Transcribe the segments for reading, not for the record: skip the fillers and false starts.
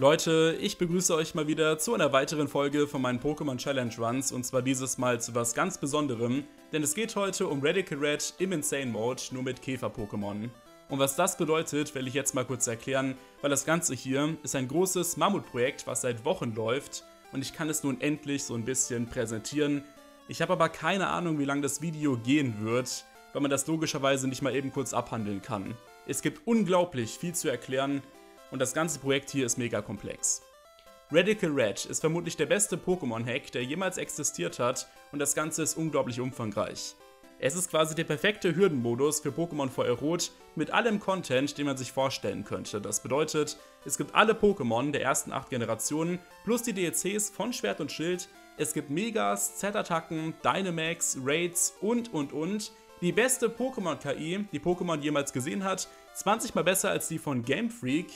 Leute, ich begrüße euch mal wieder zu einer weiteren Folge von meinen Pokémon Challenge Runs und zwar dieses Mal zu was ganz Besonderem, denn es geht heute um Radical Red im Insane Mode, nur mit Käfer-Pokémon. Und was das bedeutet, werde ich jetzt mal kurz erklären, weil das Ganze hier ist ein großes Mammutprojekt, was seit Wochen läuft und ich kann es nun endlich so ein bisschen präsentieren. Ich habe aber keine Ahnung, wie lange das Video gehen wird, weil man das logischerweise nicht mal eben kurz abhandeln kann. Es gibt unglaublich viel zu erklären. Und das ganze Projekt hier ist mega komplex. Radical Red ist vermutlich der beste Pokémon-Hack, der jemals existiert hat und das Ganze ist unglaublich umfangreich. Es ist quasi der perfekte Hürdenmodus für Pokémon Feuer Rot mit allem Content, den man sich vorstellen könnte. Das bedeutet, es gibt alle Pokémon der ersten 8 Generationen plus die DLCs von Schwert und Schild, es gibt Megas, Z-Attacken, Dynamax, Raids und. Die beste Pokémon-KI, die Pokémon jemals gesehen hat, 20 mal besser als die von Game Freak.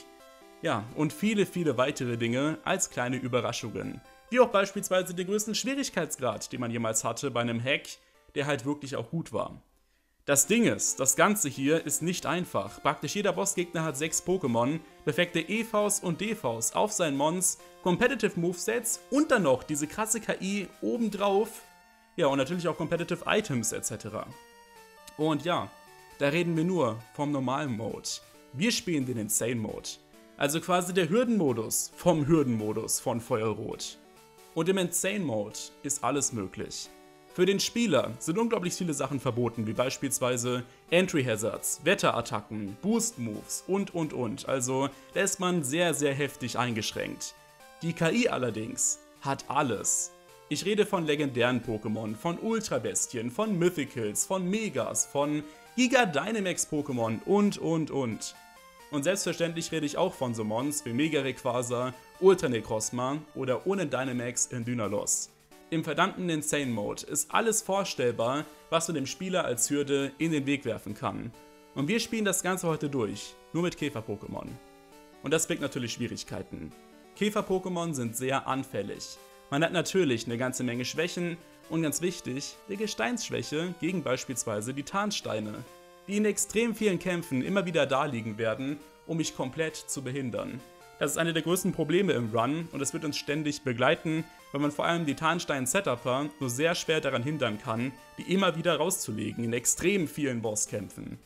Ja, und viele, viele weitere Dinge als kleine Überraschungen. Wie auch beispielsweise den größten Schwierigkeitsgrad, den man jemals hatte bei einem Hack, der halt wirklich auch gut war. Das Ding ist, das Ganze hier ist nicht einfach. Praktisch jeder Bossgegner hat 6 Pokémon, perfekte EVs und DVs auf seinen Mons, Competitive Movesets und dann noch diese krasse KI obendrauf. Ja, und natürlich auch Competitive Items etc. Und ja, da reden wir nur vom normalen Mode. Wir spielen den Insane Mode. Also quasi der Hürdenmodus vom Hürdenmodus von Feuerrot. Und im Insane Mode ist alles möglich. Für den Spieler sind unglaublich viele Sachen verboten, wie beispielsweise Entry Hazards, Wetterattacken, Boost Moves und. Also da ist man sehr, sehr heftig eingeschränkt. Die KI allerdings hat alles. Ich rede von legendären Pokémon, von Ultrabestien, von Mythicals, von Megas, von Giga Dynamax Pokémon und. Und selbstverständlich rede ich auch von so Mons wie Mega Rayquaza, Ultra Necrozma oder ohne Dynamax in Dynalos. Im verdammten Insane Mode ist alles vorstellbar, was man dem Spieler als Hürde in den Weg werfen kann. Und wir spielen das Ganze heute durch, nur mit Käfer-Pokémon. Und das birgt natürlich Schwierigkeiten. Käfer-Pokémon sind sehr anfällig. Man hat natürlich eine ganze Menge Schwächen und ganz wichtig, die Gesteinsschwäche gegen beispielsweise die Tarnsteine, die in extrem vielen Kämpfen immer wieder da liegen werden, um mich komplett zu behindern. Das ist eine der größten Probleme im Run und es wird uns ständig begleiten, weil man vor allem die Tarnstein-Setupper nur sehr schwer daran hindern kann, die immer wieder rauszulegen in extrem vielen Bosskämpfen.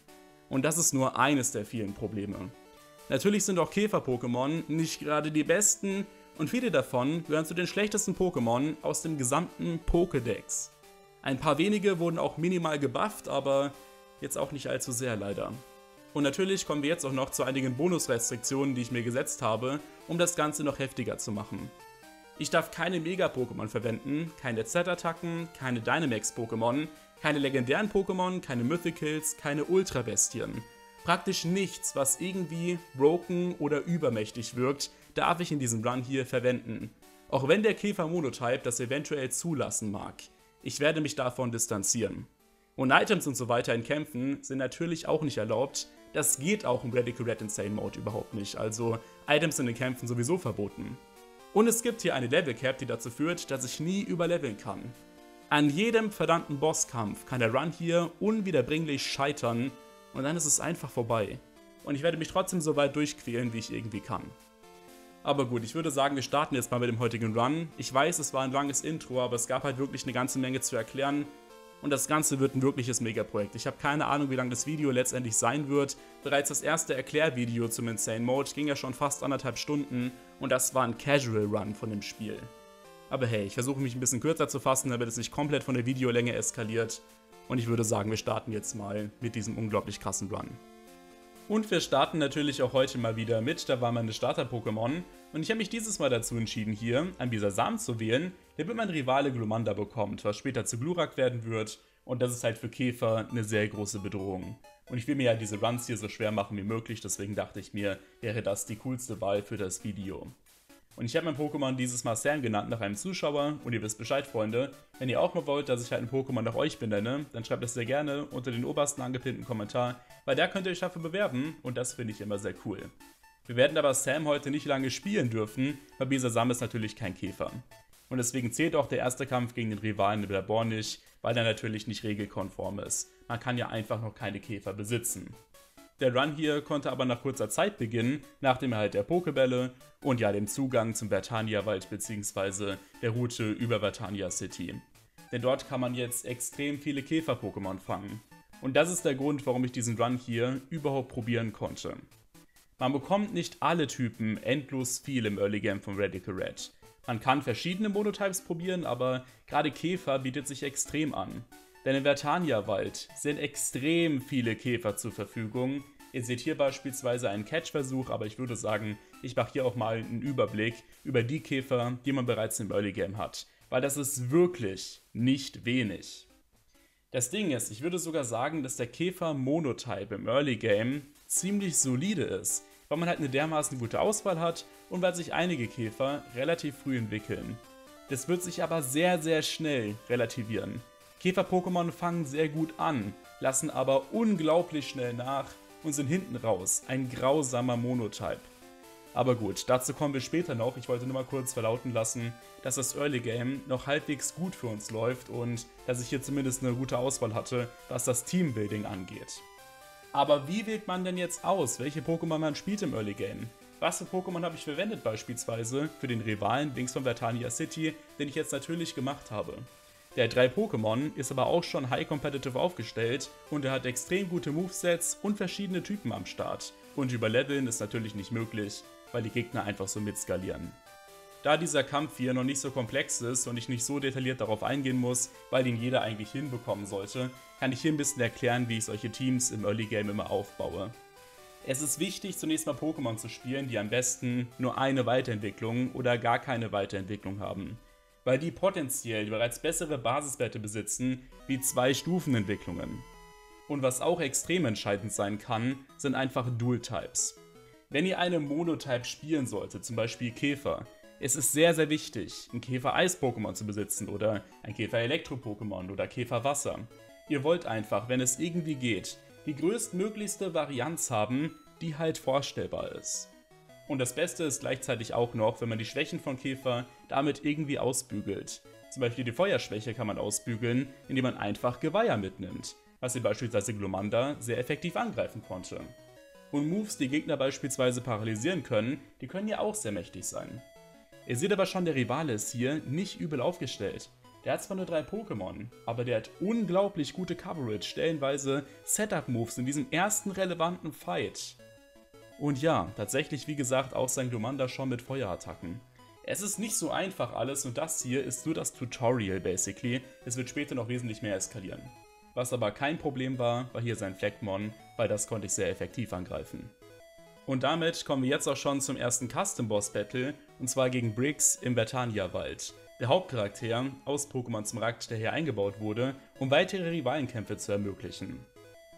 Und das ist nur eines der vielen Probleme. Natürlich sind auch Käfer-Pokémon nicht gerade die besten und viele davon gehören zu den schlechtesten Pokémon aus dem gesamten Pokédex. Ein paar wenige wurden auch minimal gebufft, aber jetzt auch nicht allzu sehr leider. Und natürlich kommen wir jetzt auch noch zu einigen Bonusrestriktionen, die ich mir gesetzt habe, um das Ganze noch heftiger zu machen. Ich darf keine Mega-Pokémon verwenden, keine Z-Attacken, keine Dynamax-Pokémon, keine legendären Pokémon, keine Mythicals, keine Ultrabestien. Praktisch nichts, was irgendwie broken oder übermächtig wirkt, darf ich in diesem Run hier verwenden. Auch wenn der Käfer-Monotype das eventuell zulassen mag. Ich werde mich davon distanzieren. Und Items und so weiter in Kämpfen sind natürlich auch nicht erlaubt. Das geht auch im Radical Red Insane Mode überhaupt nicht, also Items in den Kämpfen sowieso verboten. Und es gibt hier eine Level Cap, die dazu führt, dass ich nie überleveln kann. An jedem verdammten Bosskampf kann der Run hier unwiederbringlich scheitern und dann ist es einfach vorbei. Und ich werde mich trotzdem so weit durchquälen, wie ich irgendwie kann. Aber gut, ich würde sagen, wir starten jetzt mal mit dem heutigen Run. Ich weiß, es war ein langes Intro, aber es gab halt wirklich eine ganze Menge zu erklären. Und das Ganze wird ein wirkliches Megaprojekt. Ich habe keine Ahnung, wie lang das Video letztendlich sein wird. Bereits das erste Erklärvideo zum Insane Mode ging ja schon fast 1,5 Stunden und das war ein Casual Run von dem Spiel. Aber hey, ich versuche mich ein bisschen kürzer zu fassen, damit es nicht komplett von der Videolänge eskaliert. Und ich würde sagen, wir starten jetzt mal mit diesem unglaublich krassen Run. Und wir starten natürlich auch heute mal wieder mit, da waren meine Starter-Pokémon. Und ich habe mich dieses Mal dazu entschieden, hier einen Bisasam zu wählen, damit mein Rivale Glumanda bekommt, was später zu Glurak werden wird. Und das ist halt für Käfer eine sehr große Bedrohung. Und ich will mir ja diese Runs hier so schwer machen wie möglich, deswegen dachte ich mir, wäre das die coolste Wahl für das Video. Und ich habe mein Pokémon dieses Mal Sam genannt nach einem Zuschauer und ihr wisst Bescheid, Freunde. Wenn ihr auch mal wollt, dass ich halt ein Pokémon nach euch benenne, dann schreibt es sehr gerne unter den obersten angepinnten Kommentar, weil da könnt ihr euch dafür bewerben und das finde ich immer sehr cool. Wir werden aber Sam heute nicht lange spielen dürfen, weil Bisasam ist natürlich kein Käfer. Und deswegen zählt auch der erste Kampf gegen den Rivalen in Bilabor nicht, weil er natürlich nicht regelkonform ist. Man kann ja einfach noch keine Käfer besitzen. Der Run hier konnte aber nach kurzer Zeit beginnen, nach dem Erhalt der Pokébälle und ja dem Zugang zum Vertania-Wald bzw. der Route über Vertania City. Denn dort kann man jetzt extrem viele Käfer-Pokémon fangen. Und das ist der Grund, warum ich diesen Run hier überhaupt probieren konnte. Man bekommt nicht alle Typen endlos viel im Early Game von Radical Red. Man kann verschiedene Monotypes probieren, aber gerade Käfer bietet sich extrem an. Denn im Vertania-Wald sind extrem viele Käfer zur Verfügung. Ihr seht hier beispielsweise einen Catch-Versuch, aber ich würde sagen, ich mache hier auch mal einen Überblick über die Käfer, die man bereits im Early Game hat. Weil das ist wirklich nicht wenig. Das Ding ist, ich würde sogar sagen, dass der Käfer-Monotype im Early Game ziemlich solide ist, weil man halt eine dermaßen gute Auswahl hat und weil sich einige Käfer relativ früh entwickeln. Das wird sich aber sehr, sehr schnell relativieren. Käfer-Pokémon fangen sehr gut an, lassen aber unglaublich schnell nach und sind hinten raus ein grausamer Monotype. Aber gut, dazu kommen wir später noch. Ich wollte nur mal kurz verlauten lassen, dass das Early Game noch halbwegs gut für uns läuft und dass ich hier zumindest eine gute Auswahl hatte, was das Teambuilding angeht. Aber wie wählt man denn jetzt aus, welche Pokémon man spielt im Early Game? Was für Pokémon habe ich verwendet beispielsweise für den Rivalen Binks von Vertania City, den ich jetzt natürlich gemacht habe? Der hat 3 Pokémon, ist aber auch schon High Competitive aufgestellt und er hat extrem gute Movesets und verschiedene Typen am Start. Und überleveln ist natürlich nicht möglich, weil die Gegner einfach so mitskalieren. Da dieser Kampf hier noch nicht so komplex ist und ich nicht so detailliert darauf eingehen muss, weil ihn jeder eigentlich hinbekommen sollte, kann ich hier ein bisschen erklären, wie ich solche Teams im Early Game immer aufbaue. Es ist wichtig, zunächst mal Pokémon zu spielen, die am besten nur eine Weiterentwicklung oder gar keine Weiterentwicklung haben, weil die potenziell bereits bessere Basiswerte besitzen, wie 2 Stufenentwicklungen. Und was auch extrem entscheidend sein kann, sind einfach Dual-Types. Wenn ihr eine Monotype spielen solltet, zum Beispiel Käfer, es ist sehr, sehr wichtig, ein Käfer-Eis-Pokémon zu besitzen oder ein Käfer-Elektro-Pokémon oder Käfer-Wasser. Ihr wollt einfach, wenn es irgendwie geht, die größtmöglichste Varianz haben, die halt vorstellbar ist. Und das Beste ist gleichzeitig auch noch, wenn man die Schwächen von Käfer damit irgendwie ausbügelt. Zum Beispiel die Feuerschwäche kann man ausbügeln, indem man einfach Geweiher mitnimmt, was ihr beispielsweise Glumanda sehr effektiv angreifen konnte. Und Moves, die Gegner beispielsweise paralysieren können, die können ja auch sehr mächtig sein. Ihr seht aber schon, der Rivale ist hier nicht übel aufgestellt. Der hat zwar nur 3 Pokémon, aber der hat unglaublich gute Coverage, stellenweise Setup-Moves in diesem ersten relevanten Fight. Und ja, tatsächlich wie gesagt auch sein Glumanda schon mit Feuerattacken. Es ist nicht so einfach alles und das hier ist nur das Tutorial basically, es wird später noch wesentlich mehr eskalieren. Was aber kein Problem war, war hier sein Fleckmon, weil das konnte ich sehr effektiv angreifen. Und damit kommen wir jetzt auch schon zum ersten Custom-Boss-Battle, und zwar gegen Briggs im Vertania-Wald. Der Hauptcharakter aus Pokémon Smaragd, der hier eingebaut wurde, um weitere Rivalenkämpfe zu ermöglichen.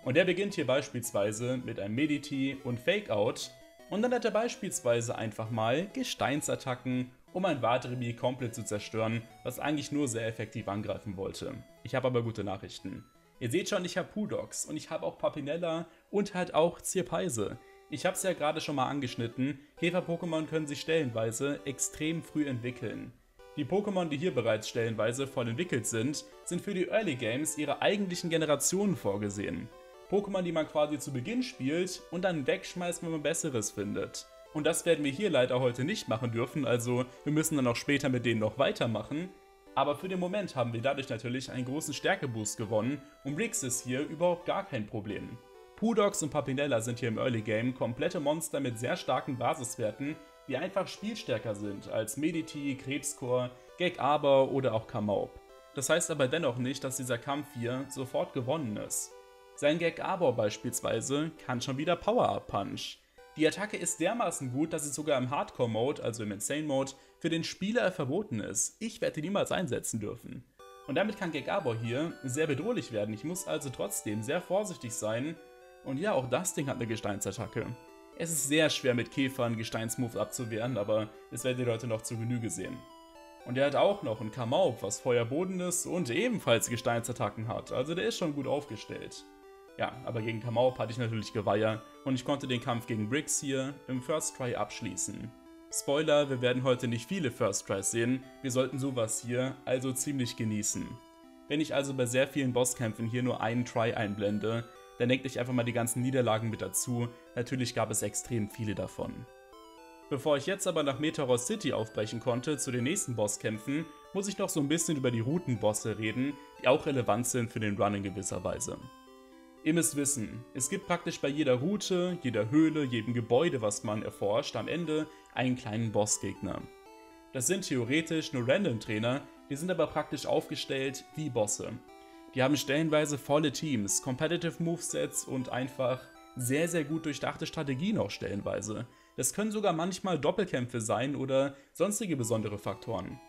Und der beginnt hier beispielsweise mit einem Mediti und Fake-Out, und dann hat er beispielsweise einfach mal Gesteinsattacken, um ein Waterby komplett zu zerstören, was eigentlich nur sehr effektiv angreifen wollte. Ich habe aber gute Nachrichten. Ihr seht schon, ich habe Pudogs und ich habe auch Papinella und halt auch Zierpeise. Ich habe es ja gerade schon mal angeschnitten, Käfer-Pokémon können sich stellenweise extrem früh entwickeln. Die Pokémon, die hier bereits stellenweise voll entwickelt sind, sind für die Early Games ihrer eigentlichen Generationen vorgesehen. Pokémon, die man quasi zu Beginn spielt und dann wegschmeißt, wenn man besseres findet. Und das werden wir hier leider heute nicht machen dürfen, also wir müssen dann auch später mit denen noch weitermachen. Aber für den Moment haben wir dadurch natürlich einen großen Stärkeboost gewonnen und Briggs ist hier überhaupt gar kein Problem. Pudogs und Papinella sind hier im Early Game komplette Monster mit sehr starken Basiswerten, die einfach spielstärker sind als Mediti, Krebskor, Gekaba oder auch Kamaub. Das heißt aber dennoch nicht, dass dieser Kampf hier sofort gewonnen ist. Sein Gekaba beispielsweise kann schon wieder Power-Up-Punch. Die Attacke ist dermaßen gut, dass sie sogar im Hardcore-Mode, also im Insane-Mode, für den Spieler verboten ist. Ich werde die niemals einsetzen dürfen. Und damit kann Gekabor hier sehr bedrohlich werden. Ich muss also trotzdem sehr vorsichtig sein. Und ja, auch das Ding hat eine Gesteinsattacke. Es ist sehr schwer mit Käfern Gesteinsmoves abzuwehren, aber das werdet ihr heute noch zu Genüge sehen. Und er hat auch noch einen Kamaub, was Feuerboden ist und ebenfalls Gesteinsattacken hat. Also der ist schon gut aufgestellt. Ja, aber gegen Kamaub hatte ich natürlich Geweiher und ich konnte den Kampf gegen Briggs hier im First Try abschließen. Spoiler, wir werden heute nicht viele First Tries sehen, wir sollten sowas hier also ziemlich genießen. Wenn ich also bei sehr vielen Bosskämpfen hier nur einen Try einblende, Dann denkt euch einfach mal die ganzen Niederlagen mit dazu. Natürlich gab es extrem viele davon. Bevor ich jetzt aber nach Metaros City aufbrechen konnte zu den nächsten Bosskämpfen, muss ich noch so ein bisschen über die Routenbosse reden, die auch relevant sind für den Run in gewisser Weise. Ihr müsst wissen, es gibt praktisch bei jeder Route, jeder Höhle, jedem Gebäude, was man erforscht, am Ende einen kleinen Bossgegner. Das sind theoretisch nur Random-Trainer, die sind aber praktisch aufgestellt wie Bosse. Die haben stellenweise volle Teams, Competitive Movesets und einfach sehr, sehr gut durchdachte Strategien auch stellenweise. Das können sogar manchmal Doppelkämpfe sein oder sonstige besondere Faktoren.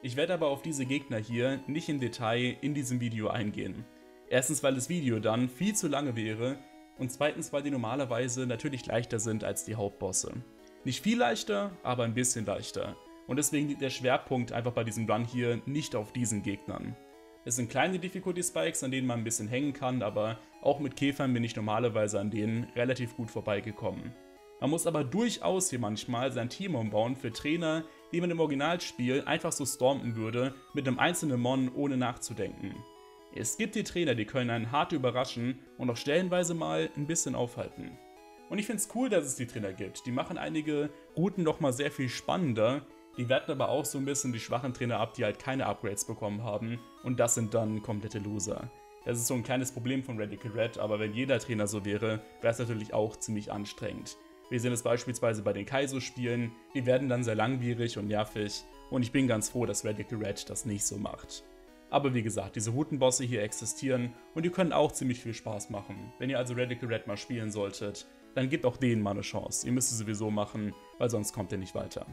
Ich werde aber auf diese Gegner hier nicht im Detail in diesem Video eingehen. Erstens, weil das Video dann viel zu lange wäre und zweitens, weil die normalerweise natürlich leichter sind als die Hauptbosse. Nicht viel leichter, aber ein bisschen leichter. Und deswegen liegt der Schwerpunkt einfach bei diesem Run hier nicht auf diesen Gegnern. Es sind kleine Difficulty Spikes, an denen man ein bisschen hängen kann, aber auch mit Käfern bin ich normalerweise an denen relativ gut vorbeigekommen. Man muss aber durchaus hier manchmal sein Team umbauen für Trainer, die man im Originalspiel einfach so stormen würde mit einem einzelnen Mon ohne nachzudenken. Es gibt die Trainer, die können einen hart überraschen und auch stellenweise mal ein bisschen aufhalten. Und ich finde es cool, dass es die Trainer gibt, die machen einige Routen nochmal sehr viel spannender, die werten aber auch so ein bisschen die schwachen Trainer ab, die halt keine Upgrades bekommen haben und das sind dann komplette Loser. Das ist so ein kleines Problem von Radical Red, aber wenn jeder Trainer so wäre, wäre es natürlich auch ziemlich anstrengend. Wir sehen es beispielsweise bei den Kaizo-Spielen, die werden dann sehr langwierig und nervig und ich bin ganz froh, dass Radical Red das nicht so macht. Aber wie gesagt, diese Routenbosse hier existieren und die können auch ziemlich viel Spaß machen. Wenn ihr also Radical Red mal spielen solltet, dann gebt auch denen mal eine Chance. Ihr müsst es sowieso machen, weil sonst kommt ihr nicht weiter.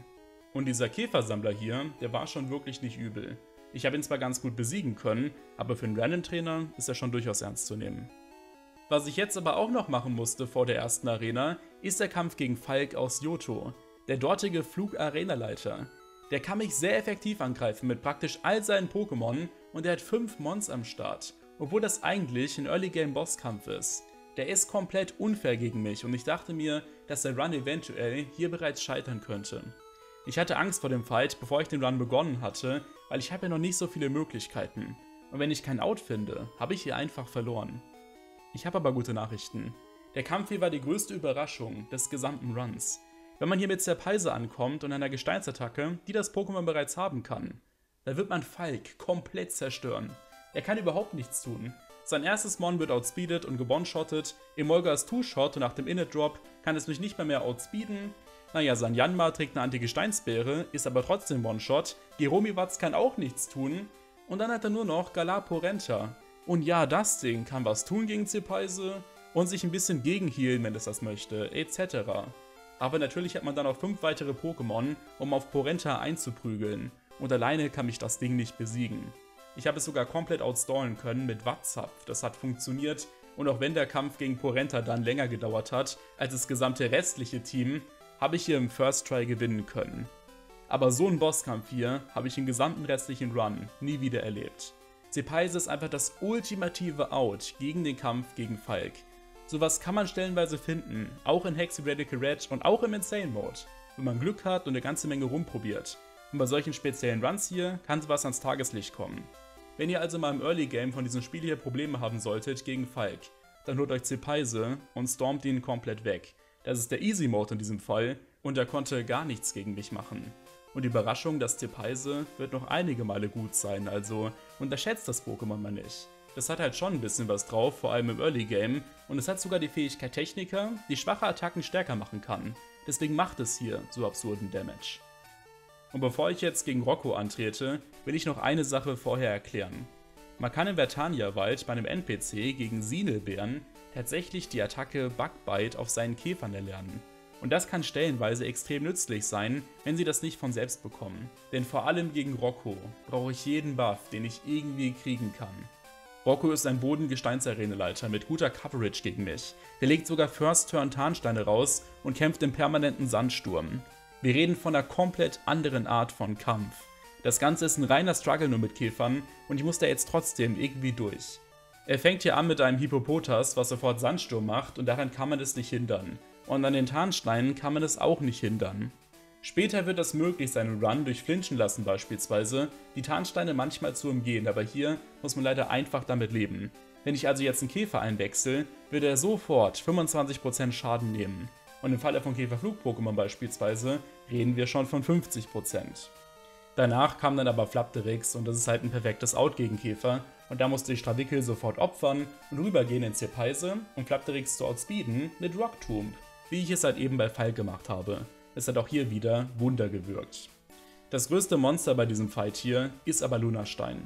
Und dieser Käfersammler hier, der war schon wirklich nicht übel. Ich habe ihn zwar ganz gut besiegen können, aber für einen Random-Trainer ist er schon durchaus ernst zu nehmen. Was ich jetzt aber auch noch machen musste vor der ersten Arena, ist der Kampf gegen Falk aus Yoto, der dortige Flug-Arena-Leiter. Der kann mich sehr effektiv angreifen mit praktisch all seinen Pokémon und er hat 5 Mons am Start, obwohl das eigentlich ein Early-Game-Bosskampf ist. Der ist komplett unfair gegen mich und ich dachte mir, dass der Run eventuell hier bereits scheitern könnte. Ich hatte Angst vor dem Fight, bevor ich den Run begonnen hatte, weil ich habe ja noch nicht so viele Möglichkeiten und wenn ich kein Out finde, habe ich hier einfach verloren. Ich habe aber gute Nachrichten. Der Kampf hier war die größte Überraschung des gesamten Runs. Wenn man hier mit Zierpeise ankommt und einer Gesteinsattacke, die das Pokémon bereits haben kann, da wird man Falk komplett zerstören. Er kann überhaupt nichts tun. Sein erstes Mon wird outspeedet und gebonshottet, Emolgas Two-Shot und nach dem Init-Drop kann es mich nicht mehr outspeeden. Naja, sein Yanma trägt eine Anti-Gesteinsbeere, ist aber trotzdem One-Shot, Geromiwatz kann auch nichts tun und dann hat er nur noch Galaporenta. Und ja, das Ding kann was tun gegen Zierpeise und sich ein bisschen gegenhealen, wenn es das möchte, etc. Aber natürlich hat man dann auch 5 weitere Pokémon, um auf Porenta einzuprügeln und alleine kann mich das Ding nicht besiegen. Ich habe es sogar komplett outstallen können mit Wattzapf, das hat funktioniert und auch wenn der Kampf gegen Porenta dann länger gedauert hat als das gesamte restliche Team, habe ich hier im First Try gewinnen können. Aber so einen Bosskampf hier habe ich im gesamten restlichen Run nie wieder erlebt. Zierpeise ist einfach das ultimative Out gegen den Kampf gegen Falk. Sowas kann man stellenweise finden, auch in Hexy Radical Red und auch im Insane Mode, wenn man Glück hat und eine ganze Menge rumprobiert. Und bei solchen speziellen Runs hier kann sowas ans Tageslicht kommen. Wenn ihr also mal im Early Game von diesem Spiel hier Probleme haben solltet gegen Falk, dann holt euch Zierpeise und stormt ihn komplett weg. Das ist der Easy Mode in diesem Fall und er konnte gar nichts gegen mich machen. Und die Überraschung, dass Zierpeise wird noch einige Male gut sein, also unterschätzt das Pokémon mal nicht. Das hat halt schon ein bisschen was drauf, vor allem im Early Game und es hat sogar die Fähigkeit Techniker, die schwache Attacken stärker machen kann. Deswegen macht es hier so absurden Damage. Und bevor ich jetzt gegen Rocco antrete, will ich noch eine Sache vorher erklären. Man kann im Vertania-Wald bei einem NPC gegen Sinelbeeren tatsächlich die Attacke Bugbite auf seinen Käfern erlernen. Und das kann stellenweise extrem nützlich sein, wenn sie das nicht von selbst bekommen. Denn vor allem gegen Rocco brauche ich jeden Buff, den ich irgendwie kriegen kann. Rocco ist ein Boden-Gesteins-Arenaleiter mit guter Coverage gegen mich. Der legt sogar First-Turn-Tarnsteine raus und kämpft im permanenten Sandsturm. Wir reden von einer komplett anderen Art von Kampf. Das Ganze ist ein reiner Struggle nur mit Käfern und ich muss da jetzt trotzdem irgendwie durch. Er fängt hier an mit einem Hippopotas, was sofort Sandsturm macht und daran kann man es nicht hindern. Und an den Tarnsteinen kann man es auch nicht hindern. Später wird es möglich sein, einen Run durch Flinchen lassen beispielsweise, die Tarnsteine manchmal zu umgehen, aber hier muss man leider einfach damit leben. Wenn ich also jetzt einen Käfer einwechsel, wird er sofort 25% Schaden nehmen. Und im Falle von Käferflug-Pokémon beispielsweise reden wir schon von 50%. Danach kam dann aber Flapterix und das ist halt ein perfektes Out gegen Käfer. Und da musste ich Stravickel sofort opfern und rübergehen in Zierpeise und Flapterix zu outspeeden mit Rock Tomb, wie ich es halt eben bei Falk gemacht habe. Es hat auch hier wieder Wunder gewirkt. Das größte Monster bei diesem Fight hier ist aber Lunastein.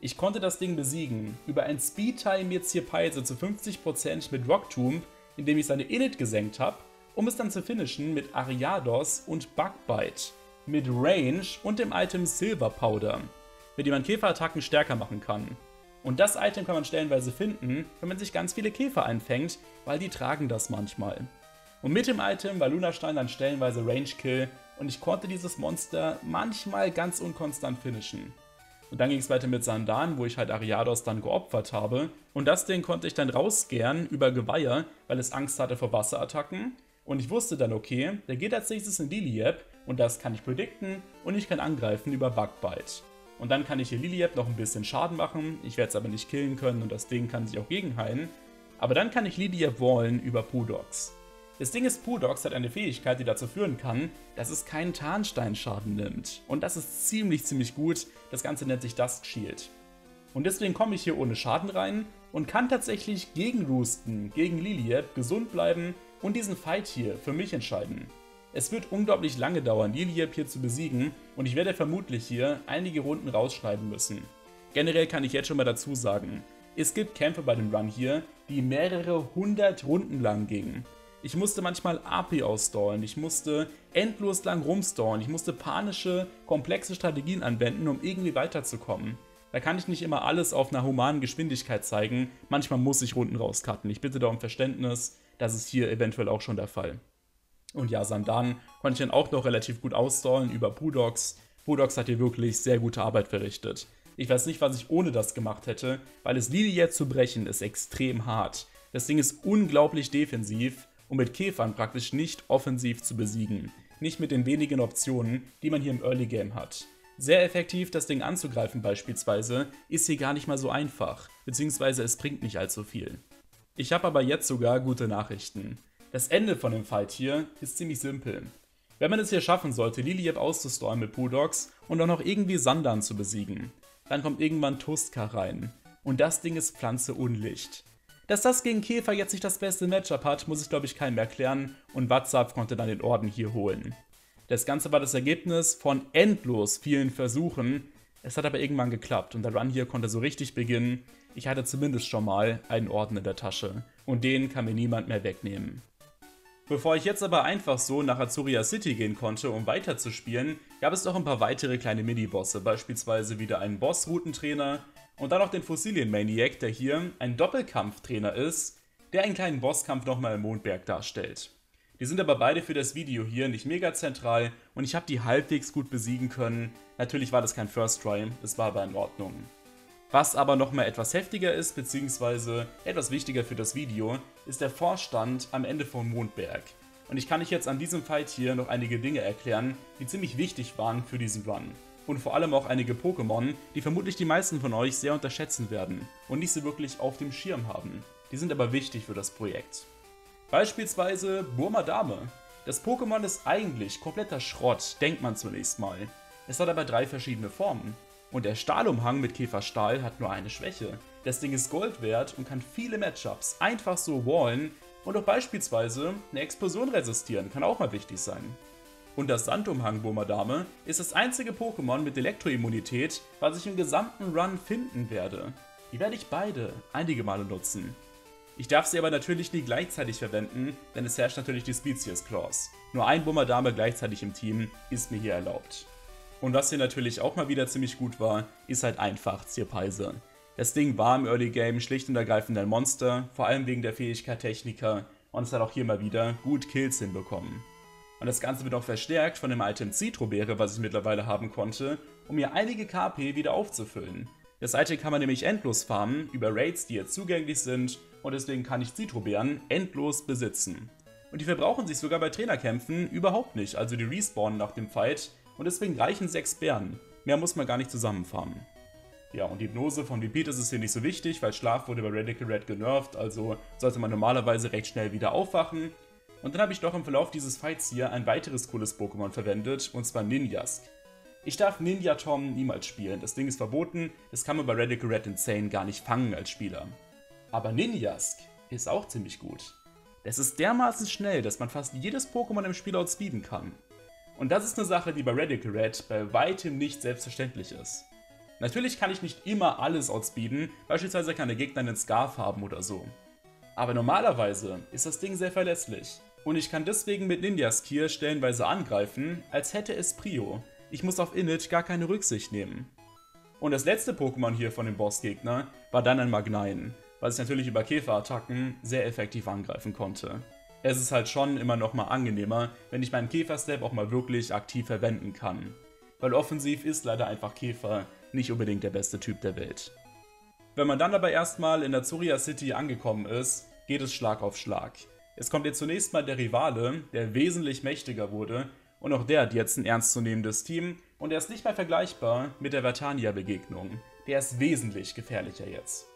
Ich konnte das Ding besiegen über ein Speed-Time mit Zierpeise zu 50% mit Rock Tomb, indem ich seine Init gesenkt habe, um es dann zu finishen mit Ariados und Bugbite, mit Range und dem Item Silver Powder, mit dem man Käferattacken stärker machen kann. Und das Item kann man stellenweise finden, wenn man sich ganz viele Käfer einfängt, weil die tragen das manchmal. Und mit dem Item war Lunastein dann stellenweise Range Kill und ich konnte dieses Monster manchmal ganz unkonstant finishen. Und dann ging es weiter mit Sandan, wo ich halt Ariados dann geopfert habe. Und das Ding konnte ich dann rausgären über Geweiher, weil es Angst hatte vor Wasserattacken. Und ich wusste dann, okay, der geht als nächstes in Liliep und das kann ich predikten und ich kann angreifen über Bugbite. Und dann kann ich hier Liliep noch ein bisschen Schaden machen, ich werde es aber nicht killen können und das Ding kann sich auch gegenheilen. Aber dann kann ich Liliep wallen über Pudogs. Das Ding ist, Pudogs hat eine Fähigkeit, die dazu führen kann, dass es keinen Tarnsteinschaden nimmt. Und das ist ziemlich gut, das Ganze nennt sich Dusk Shield. Und deswegen komme ich hier ohne Schaden rein und kann tatsächlich gegen Roosten, gegen Liliep gesund bleiben und diesen Fight hier für mich entscheiden. Es wird unglaublich lange dauern, Liliep hier zu besiegen und ich werde vermutlich hier einige Runden rausschneiden müssen. Generell kann ich jetzt schon mal dazu sagen, es gibt Kämpfe bei dem Run hier, die mehrere hundert Runden lang gingen. Ich musste manchmal AP ausdauern, ich musste endlos lang rumstallen, ich musste panische, komplexe Strategien anwenden, um irgendwie weiterzukommen. Da kann ich nicht immer alles auf einer humanen Geschwindigkeit zeigen, manchmal muss ich Runden rauscutten. Ich bitte da um Verständnis, das ist hier eventuell auch schon der Fall. Und ja, Sandan konnte ich dann auch noch relativ gut ausdauern über Pudogs. Pudogs hat hier wirklich sehr gute Arbeit verrichtet. Ich weiß nicht, was ich ohne das gemacht hätte, weil es Liliep zu brechen ist extrem hart. Das Ding ist unglaublich defensiv und mit Käfern praktisch nicht offensiv zu besiegen. Nicht mit den wenigen Optionen, die man hier im Early Game hat. Sehr effektiv das Ding anzugreifen beispielsweise, ist hier gar nicht mal so einfach, beziehungsweise es bringt nicht allzu viel. Ich habe aber jetzt sogar gute Nachrichten. Das Ende von dem Fight hier ist ziemlich simpel. Wenn man es hier schaffen sollte, Liliep auszustormen mit Pudogs und auch noch irgendwie Sandan zu besiegen, dann kommt irgendwann Tuska rein. Und das Ding ist Pflanze Unlicht. Dass das gegen Käfer jetzt nicht das beste Matchup hat, muss ich glaube ich keinem erklären und Watzapf konnte dann den Orden hier holen. Das Ganze war das Ergebnis von endlos vielen Versuchen. Es hat aber irgendwann geklappt und der Run hier konnte so richtig beginnen. Ich hatte zumindest schon mal einen Orden in der Tasche und den kann mir niemand mehr wegnehmen. Bevor ich jetzt aber einfach so nach Azuria City gehen konnte, um weiterzuspielen, gab es noch ein paar weitere kleine Mini-Bosse, beispielsweise wieder einen Boss-Routentrainer und dann noch den Fossilien-Maniac, der hier ein Doppelkampftrainer ist, der einen kleinen Bosskampf nochmal im Mondberg darstellt. Die sind aber beide für das Video hier nicht mega zentral und ich habe die halbwegs gut besiegen können. Natürlich war das kein First Try, es war aber in Ordnung. Was aber nochmal etwas heftiger ist, beziehungsweise etwas wichtiger für das Video, ist der Vorstand am Ende von Mondberg. Und ich kann euch jetzt an diesem Fight hier noch einige Dinge erklären, die ziemlich wichtig waren für diesen Run. Und vor allem auch einige Pokémon, die vermutlich die meisten von euch sehr unterschätzen werden und nicht so wirklich auf dem Schirm haben. Die sind aber wichtig für das Projekt. Beispielsweise Burmadame. Das Pokémon ist eigentlich kompletter Schrott, denkt man zunächst mal. Es hat aber drei verschiedene Formen. Und der Stahlumhang mit Käferstahl hat nur eine Schwäche. Das Ding ist Gold wert und kann viele Matchups einfach so wallen und auch beispielsweise eine Explosion resistieren, kann auch mal wichtig sein. Und das Sandumhang-Burmadame ist das einzige Pokémon mit Elektroimmunität, was ich im gesamten Run finden werde. Die werde ich beide einige Male nutzen. Ich darf sie aber natürlich nie gleichzeitig verwenden, denn es herrscht natürlich die Species Clause. Nur ein Burmadame gleichzeitig im Team ist mir hier erlaubt. Und was hier natürlich auch mal wieder ziemlich gut war, ist halt einfach Zierpeise. Das Ding war im Early Game schlicht und ergreifend ein Monster, vor allem wegen der Fähigkeit Techniker und es hat auch hier mal wieder gut Kills hinbekommen. Und das Ganze wird auch verstärkt von dem Item Zitrobeere, was ich mittlerweile haben konnte, um mir einige KP wieder aufzufüllen. Das Item kann man nämlich endlos farmen über Raids, die jetzt zugänglich sind und deswegen kann ich Zitrobeeren endlos besitzen. Und die verbrauchen sich sogar bei Trainerkämpfen überhaupt nicht, also die respawnen nach dem Fight. Und deswegen reichen 6 Bären, mehr muss man gar nicht zusammenfarmen. Ja, und die Hypnose von Repeat ist es hier nicht so wichtig, weil Schlaf wurde bei Radical Red genervt, also sollte man normalerweise recht schnell wieder aufwachen. Und dann habe ich noch im Verlauf dieses Fights hier ein weiteres cooles Pokémon verwendet, und zwar Ninjask. Ich darf Ninja Tom niemals spielen, das Ding ist verboten, es kann man bei Radical Red Insane gar nicht fangen als Spieler. Aber Ninjask ist auch ziemlich gut. Es ist dermaßen schnell, dass man fast jedes Pokémon im Spiel outspeeden kann. Und das ist eine Sache, die bei Radical Red bei weitem nicht selbstverständlich ist. Natürlich kann ich nicht immer alles outspeeden, beispielsweise kann der Gegner einen Scarf haben oder so. Aber normalerweise ist das Ding sehr verlässlich. Und ich kann deswegen mit Ninjask hier stellenweise angreifen, als hätte es Prio. Ich muss auf Init gar keine Rücksicht nehmen. Und das letzte Pokémon hier von dem Bossgegner war dann ein Magnein, was ich natürlich über Käferattacken sehr effektiv angreifen konnte. Es ist halt schon immer nochmal angenehmer, wenn ich meinen Käfer-Step auch mal wirklich aktiv verwenden kann. Weil offensiv ist leider einfach Käfer nicht unbedingt der beste Typ der Welt. Wenn man dann aber erstmal in Azuria City angekommen ist, geht es Schlag auf Schlag. Es kommt jetzt zunächst mal der Rivale, der wesentlich mächtiger wurde, und auch der hat jetzt ein ernstzunehmendes Team, und er ist nicht mehr vergleichbar mit der Vertania-Begegnung. Der ist wesentlich gefährlicher jetzt.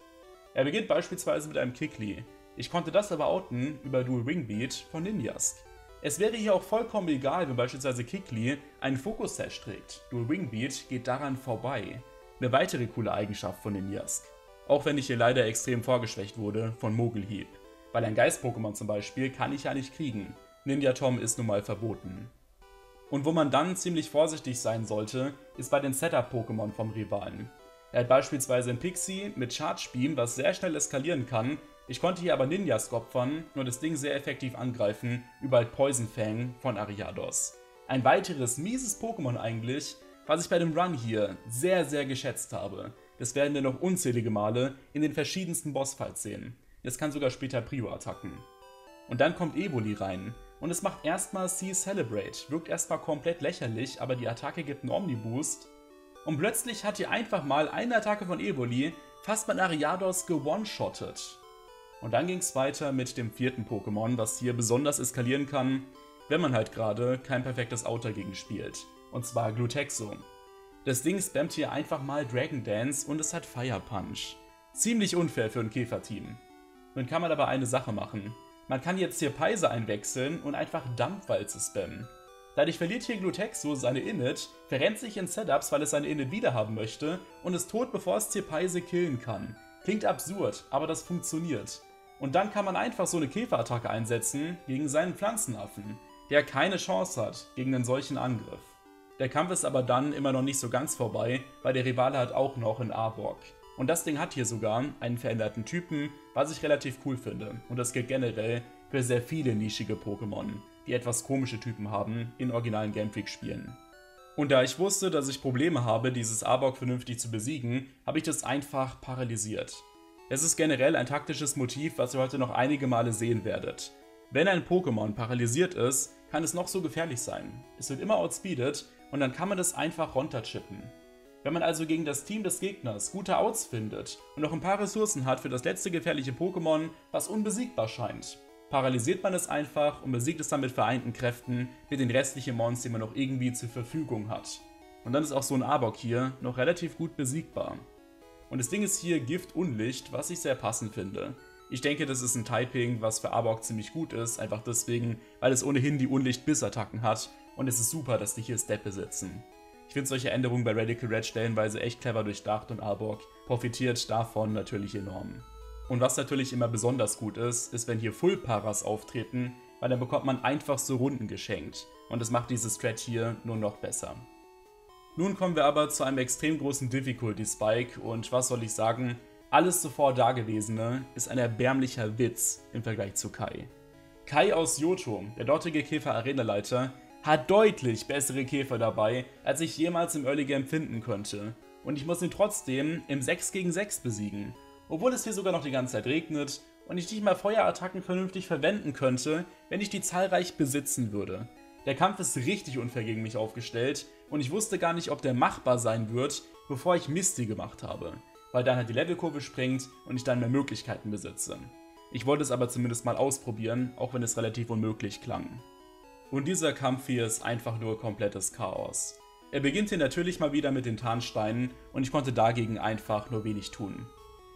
Er beginnt beispielsweise mit einem Kikli. Ich konnte das aber outen über Dual Wingbeat von Ninjask. Es wäre hier auch vollkommen egal, wenn beispielsweise Kikli einen Fokus-Sash trägt. Dual Wingbeat geht daran vorbei. Eine weitere coole Eigenschaft von Ninjask. Auch wenn ich hier leider extrem vorgeschwächt wurde von Mogelhieb. Weil ein Geist-Pokémon zum Beispiel kann ich ja nicht kriegen. Ninja Tom ist nun mal verboten. Und wo man dann ziemlich vorsichtig sein sollte, ist bei den Setup-Pokémon vom Rivalen. Er hat beispielsweise ein Pixie mit Charge Beam, was sehr schnell eskalieren kann. Ich konnte hier aber Ninjask opfern, nur das Ding sehr effektiv angreifen, über Poison Fang von Ariados. Ein weiteres mieses Pokémon eigentlich, was ich bei dem Run hier sehr, sehr geschätzt habe. Das werden wir noch unzählige Male in den verschiedensten Bossfights sehen. Das kann sogar später Prio attacken. Und dann kommt Evoli rein. Und es macht erstmal C-Celebrate, wirkt erstmal komplett lächerlich, aber die Attacke gibt einen Omniboost. Und plötzlich hat hier einfach mal eine Attacke von Evoli fast mit Ariados gewone-shottet. Und dann ging es weiter mit dem vierten Pokémon, was hier besonders eskalieren kann, wenn man halt gerade kein perfektes Out dagegen spielt. Und zwar Glutexo. Das Ding spammt hier einfach mal Dragon Dance und es hat Fire Punch. Ziemlich unfair für ein Käferteam. Nun kann man aber eine Sache machen. Man kann jetzt hier Zierpeise einwechseln und einfach Dampfwalze spammen. Dadurch verliert hier Glutexo seine Init, verrennt sich in Setups, weil es seine Init wiederhaben möchte und ist tot, bevor es Zierpeise killen kann. Klingt absurd, aber das funktioniert. Und dann kann man einfach so eine Käferattacke einsetzen gegen seinen Pflanzenaffen, der keine Chance hat gegen einen solchen Angriff. Der Kampf ist aber dann immer noch nicht so ganz vorbei, weil der Rivale hat auch noch einen A-Bock. Und das Ding hat hier sogar einen veränderten Typen, was ich relativ cool finde. Und das gilt generell für sehr viele nischige Pokémon, die etwas komische Typen haben, in originalen Game Freak-Spielen. Und da ich wusste, dass ich Probleme habe, dieses Arbok vernünftig zu besiegen, habe ich das einfach paralysiert. Es ist generell ein taktisches Motiv, was ihr heute noch einige Male sehen werdet. Wenn ein Pokémon paralysiert ist, kann es noch so gefährlich sein. Es wird immer outspeedet und dann kann man das einfach runterchippen. Wenn man also gegen das Team des Gegners gute Outs findet und noch ein paar Ressourcen hat für das letzte gefährliche Pokémon, was unbesiegbar scheint, paralysiert man es einfach und besiegt es dann mit vereinten Kräften mit den restlichen Mons, die man noch irgendwie zur Verfügung hat. Und dann ist auch so ein Arbok hier noch relativ gut besiegbar. Und das Ding ist hier Gift Unlicht, was ich sehr passend finde. Ich denke, das ist ein Typing, was für Arbok ziemlich gut ist, einfach deswegen, weil es ohnehin die Unlicht-Biss-Attacken hat und es ist super, dass die hier Step besitzen. Ich finde solche Änderungen bei Radical Red stellenweise echt clever durchdacht und Arbok profitiert davon natürlich enorm. Und was natürlich immer besonders gut ist, ist wenn hier Full-Paras auftreten, weil dann bekommt man einfach so Runden geschenkt. Und das macht dieses Strat hier nur noch besser. Nun kommen wir aber zu einem extrem großen Difficulty-Spike und was soll ich sagen, alles zuvor Dagewesene ist ein erbärmlicher Witz im Vergleich zu Kai. Kai aus Yoto, der dortige Käfer-Arena-Leiter, hat deutlich bessere Käfer dabei, als ich jemals im Early Game finden könnte. Und ich muss ihn trotzdem im 6 gegen 6 besiegen. Obwohl es hier sogar noch die ganze Zeit regnet und ich nicht mal Feuerattacken vernünftig verwenden könnte, wenn ich die zahlreich besitzen würde. Der Kampf ist richtig unfair gegen mich aufgestellt und ich wusste gar nicht, ob der machbar sein wird, bevor ich Misty gemacht habe. Weil dann halt die Levelkurve springt und ich dann mehr Möglichkeiten besitze. Ich wollte es aber zumindest mal ausprobieren, auch wenn es relativ unmöglich klang. Und dieser Kampf hier ist einfach nur komplettes Chaos. Er beginnt hier natürlich mal wieder mit den Tarnsteinen und ich konnte dagegen einfach nur wenig tun.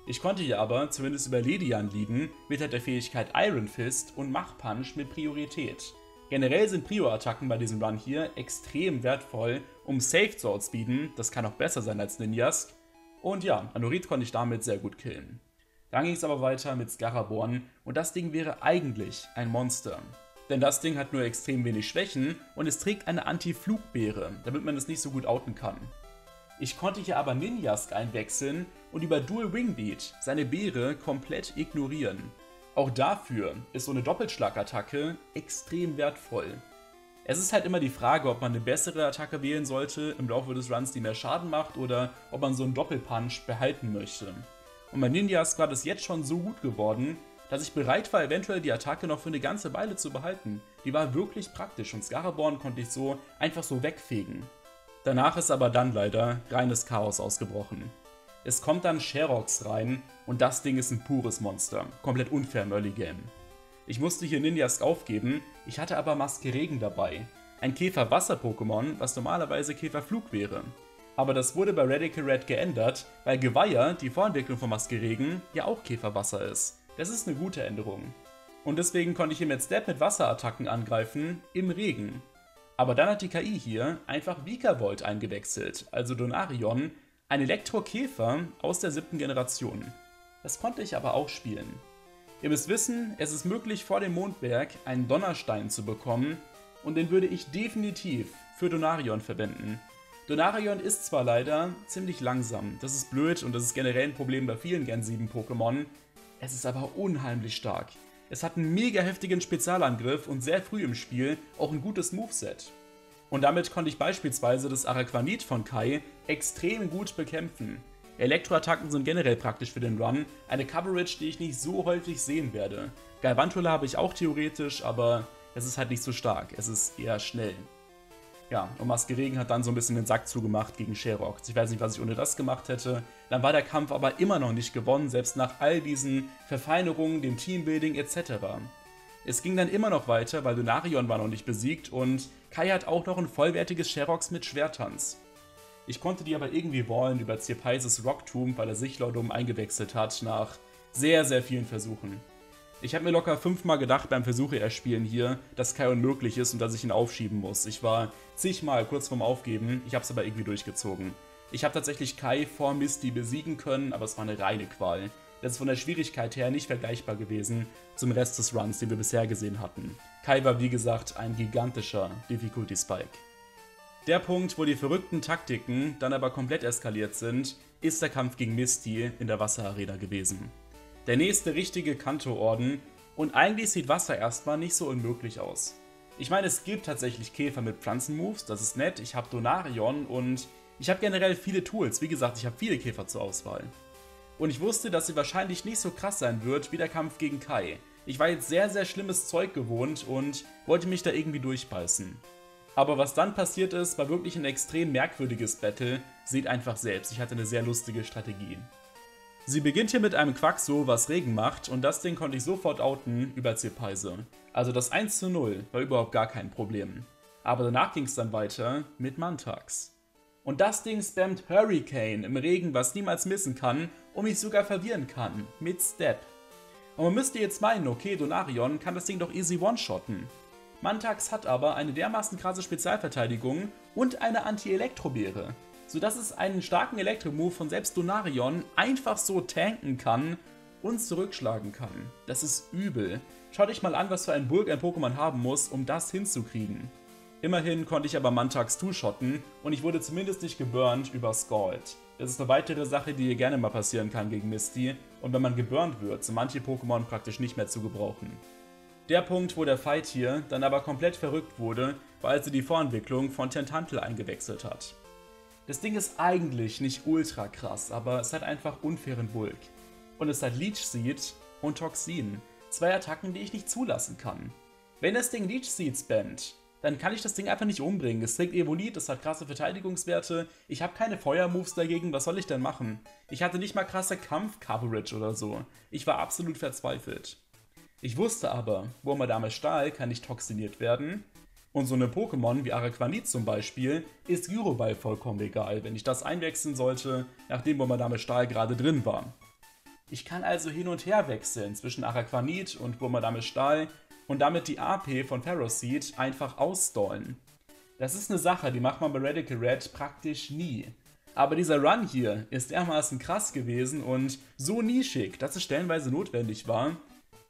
Ich konnte hier aber zumindest über Ledian liegen mit der Fähigkeit Iron Fist und Mach Punch mit Priorität. Generell sind Prio-Attacken bei diesem Run hier extrem wertvoll, um safe zu outspeeden, das kann auch besser sein als Ninjas. Und ja, Anorit konnte ich damit sehr gut killen. Dann ging es aber weiter mit Scaraborn und das Ding wäre eigentlich ein Monster. Denn das Ding hat nur extrem wenig Schwächen und es trägt eine Anti-Flugbeere, damit man es nicht so gut outen kann. Ich konnte hier aber Ninjask einwechseln und über Dual Wingbeat seine Beere komplett ignorieren. Auch dafür ist so eine Doppelschlagattacke extrem wertvoll. Es ist halt immer die Frage, ob man eine bessere Attacke wählen sollte im Laufe des Runs, die mehr Schaden macht, oder ob man so einen Doppelpunch behalten möchte. Und mein Ninjask war das jetzt schon so gut geworden, dass ich bereit war, eventuell die Attacke noch für eine ganze Weile zu behalten. Die war wirklich praktisch und Scaraborn konnte ich so einfach so wegfegen. Danach ist aber dann leider reines Chaos ausgebrochen. Es kommt dann Sherox rein und das Ding ist ein pures Monster, komplett unfair im Early Game. Ich musste hier Ninjask aufgeben, ich hatte aber Maskeregen dabei. Ein Käfer-Wasser-Pokémon, was normalerweise Käferflug wäre. Aber das wurde bei Radical Red geändert, weil Geweiher, die Vorentwicklung von Maskeregen, ja auch Käferwasser ist. Das ist eine gute Änderung. Und deswegen konnte ich ihn mit Step mit Wasserattacken angreifen, im Regen. Aber dann hat die KI hier einfach Vikavolt eingewechselt, also Donarion, ein Elektrokäfer aus der 7. Generation. Das konnte ich aber auch spielen. Ihr müsst wissen, es ist möglich vor dem Mondberg einen Donnerstein zu bekommen und den würde ich definitiv für Donarion verwenden. Donarion ist zwar leider ziemlich langsam, das ist blöd und das ist generell ein Problem bei vielen Gen 7 Pokémon. Es ist aber unheimlich stark. Es hat einen mega heftigen Spezialangriff und sehr früh im Spiel auch ein gutes Moveset. Und damit konnte ich beispielsweise das Araquanid von Kai extrem gut bekämpfen. Elektroattacken sind generell praktisch für den Run, eine Coverage, die ich nicht so häufig sehen werde. Galvantula habe ich auch theoretisch, aber es ist halt nicht so stark, es ist eher schnell. Ja, und Maskeregen hat dann so ein bisschen den Sack zugemacht gegen Sherox. Ich weiß nicht, was ich ohne das gemacht hätte. Dann war der Kampf aber immer noch nicht gewonnen, selbst nach all diesen Verfeinerungen, dem Teambuilding etc. Es ging dann immer noch weiter, weil Donarion war noch nicht besiegt und Kai hat auch noch ein vollwertiges Sherox mit Schwertanz. Ich konnte die aber irgendwie wallen über Zierpeises Rocktum, weil er Sichlordum eingewechselt hat, nach sehr, sehr vielen Versuchen. Ich habe mir locker 5-mal gedacht beim Versuche erspielen hier, dass Kai unmöglich ist und dass ich ihn aufschieben muss. Ich war zigmal kurz vorm Aufgeben, ich habe es aber irgendwie durchgezogen. Ich habe tatsächlich Kai vor Misty besiegen können, aber es war eine reine Qual. Das ist von der Schwierigkeit her nicht vergleichbar gewesen zum Rest des Runs, den wir bisher gesehen hatten. Kai war wie gesagt ein gigantischer Difficulty Spike. Der Punkt, wo die verrückten Taktiken dann aber komplett eskaliert sind, ist der Kampf gegen Misty in der Wasserarena gewesen. Der nächste richtige Kanto-Orden und eigentlich sieht Wasser erstmal nicht so unmöglich aus. Ich meine, es gibt tatsächlich Käfer mit Pflanzenmoves, das ist nett, ich habe Donarion und ich habe generell viele Tools, wie gesagt, ich habe viele Käfer zur Auswahl. Und ich wusste, dass sie wahrscheinlich nicht so krass sein wird wie der Kampf gegen Kai. Ich war jetzt sehr, sehr schlimmes Zeug gewohnt und wollte mich da irgendwie durchbeißen. Aber was dann passiert ist, war wirklich ein extrem merkwürdiges Battle, seht einfach selbst, ich hatte eine sehr lustige Strategie. Sie beginnt hier mit einem Quaxo, was Regen macht und das Ding konnte ich sofort outen über Zierpeise. Also das 1:0 war überhaupt gar kein Problem. Aber danach ging es dann weiter mit Mantax. Und das Ding spammt Hurricane im Regen, was niemals missen kann und mich sogar verwirren kann mit Step. Und man müsste jetzt meinen, okay, Donarion kann das Ding doch easy one-shotten. Mantax hat aber eine dermaßen krasse Spezialverteidigung und eine Anti-Elektrobeere, sodass es einen starken Elektromove von selbst Donarion einfach so tanken kann und zurückschlagen kann. Das ist übel. Schaut euch mal an, was für einen Bulk ein Pokémon haben muss, um das hinzukriegen. Immerhin konnte ich aber Mantax two-shotten und ich wurde zumindest nicht geburnt über Scald. Das ist eine weitere Sache, die hier gerne mal passieren kann gegen Misty und wenn man geburnt wird, sind manche Pokémon praktisch nicht mehr zu gebrauchen. Der Punkt, wo der Fight hier dann aber komplett verrückt wurde, war, als sie die Vorentwicklung von Tentantle eingewechselt hat. Das Ding ist eigentlich nicht ultra krass, aber es hat einfach unfairen Bulk. Und es hat Leech Seed und Toxin, zwei Attacken, die ich nicht zulassen kann. Wenn das Ding Leech Seed spammt, dann kann ich das Ding einfach nicht umbringen. Es trägt Evolit, es hat krasse Verteidigungswerte, ich habe keine Feuermoves dagegen, was soll ich denn machen? Ich hatte nicht mal krasse Kampf-Coverage oder so. Ich war absolut verzweifelt. Ich wusste aber, Wurmadame Stahl kann nicht toxiniert werden. Und so eine Pokémon wie Araquanid zum Beispiel ist Gyroball vollkommen egal, wenn ich das einwechseln sollte, nachdem Bombardame Stahl gerade drin war. Ich kann also hin und her wechseln zwischen Araquanid und Bombardame Stahl und damit die AP von Ferroseed einfach ausdollen. Das ist eine Sache, die macht man bei Radical Red praktisch nie. Aber dieser Run hier ist dermaßen krass gewesen und so nischig, dass es stellenweise notwendig war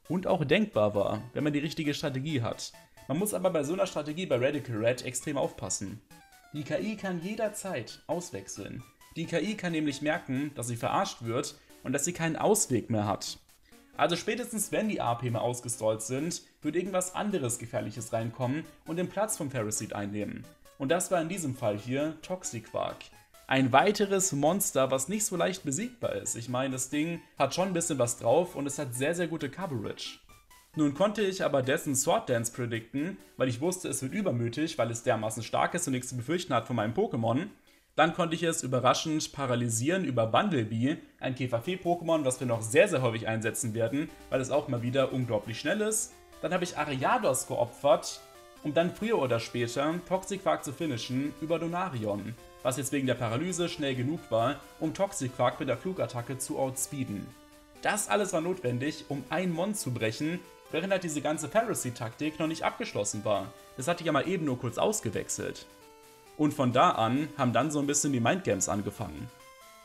und auch denkbar war, wenn man die richtige Strategie hat. Man muss aber bei so einer Strategie bei Radical Red extrem aufpassen. Die KI kann jederzeit auswechseln. Die KI kann nämlich merken, dass sie verarscht wird und dass sie keinen Ausweg mehr hat. Also spätestens wenn die AP mal ausgestallt sind, wird irgendwas anderes Gefährliches reinkommen und den Platz vom Ferroseed einnehmen. Und das war in diesem Fall hier Toxiquark. Ein weiteres Monster, was nicht so leicht besiegbar ist. Ich meine, das Ding hat schon ein bisschen was drauf und es hat sehr, sehr gute Coverage. Nun konnte ich aber dessen Sword Dance predikten, weil ich wusste, es wird übermütig, weil es dermaßen stark ist und nichts zu befürchten hat von meinem Pokémon. Dann konnte ich es überraschend paralysieren über Bumblebee, ein Käferfee-Pokémon, was wir noch sehr, sehr häufig einsetzen werden, weil es auch mal wieder unglaublich schnell ist. Dann habe ich Ariados geopfert, um dann früher oder später Toxiquark zu finishen über Donarion, was jetzt wegen der Paralyse schnell genug war, um Toxiquark mit der Flugattacke zu outspeeden. Das alles war notwendig, um ein Mon zu brechen, während halt diese ganze Ferroseed-Taktik noch nicht abgeschlossen war. Das hatte ich ja mal eben nur kurz ausgewechselt. Und von da an haben dann so ein bisschen die Mindgames angefangen.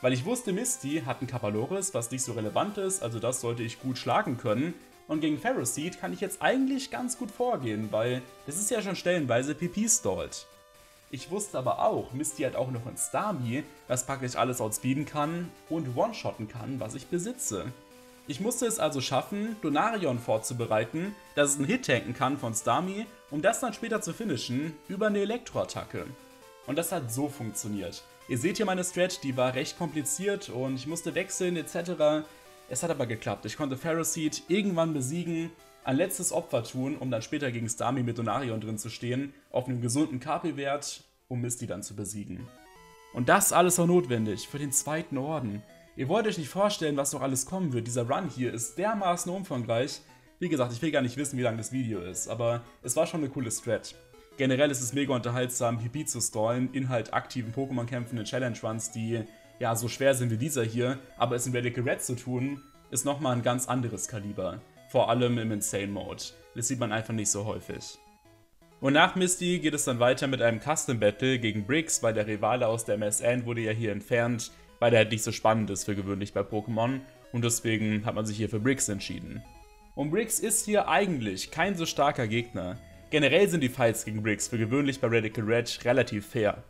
Weil ich wusste, Misty hat einen Kapaloris, was nicht so relevant ist, also das sollte ich gut schlagen können. Und gegen Ferroseed kann ich jetzt eigentlich ganz gut vorgehen, weil das ist ja schon stellenweise PP-stalled. Ich wusste aber auch, Misty hat auch noch ein Starmie, das praktisch alles outspeeden kann und one-shotten kann, was ich besitze. Ich musste es also schaffen, Donarion vorzubereiten, dass es einen Hit tanken kann von Starmie, um das dann später zu finishen über eine Elektroattacke. Und das hat so funktioniert. Ihr seht hier meine Strat, die war recht kompliziert und ich musste wechseln etc. Es hat aber geklappt. Ich konnte Ferroseed irgendwann besiegen, ein letztes Opfer tun, um dann später gegen Starmie mit Donarion drin zu stehen, auf einem gesunden KP-Wert, um Misty dann zu besiegen. Und das alles war notwendig für den zweiten Orden. Ihr wollt euch nicht vorstellen, was noch alles kommen wird. Dieser Run hier ist dermaßen umfangreich. Wie gesagt, ich will gar nicht wissen, wie lang das Video ist, aber es war schon eine coole Strat. Generell ist es mega unterhaltsam, PP zu stallen, in halt aktiven Pokémon-Kämpfen in Challenge-Runs, die ja so schwer sind wie dieser hier, aber es in Radical Red zu tun, ist nochmal ein ganz anderes Kaliber. Vor allem im Insane-Mode. Das sieht man einfach nicht so häufig. Und nach Misty geht es dann weiter mit einem Custom-Battle gegen Briggs, weil der Rivale aus der MSN wurde ja hier entfernt, weil der halt nicht so spannend ist für gewöhnlich bei Pokémon und deswegen hat man sich hier für Briggs entschieden. Und Briggs ist hier eigentlich kein so starker Gegner. Generell sind die Fights gegen Briggs für gewöhnlich bei Radical Red relativ fair.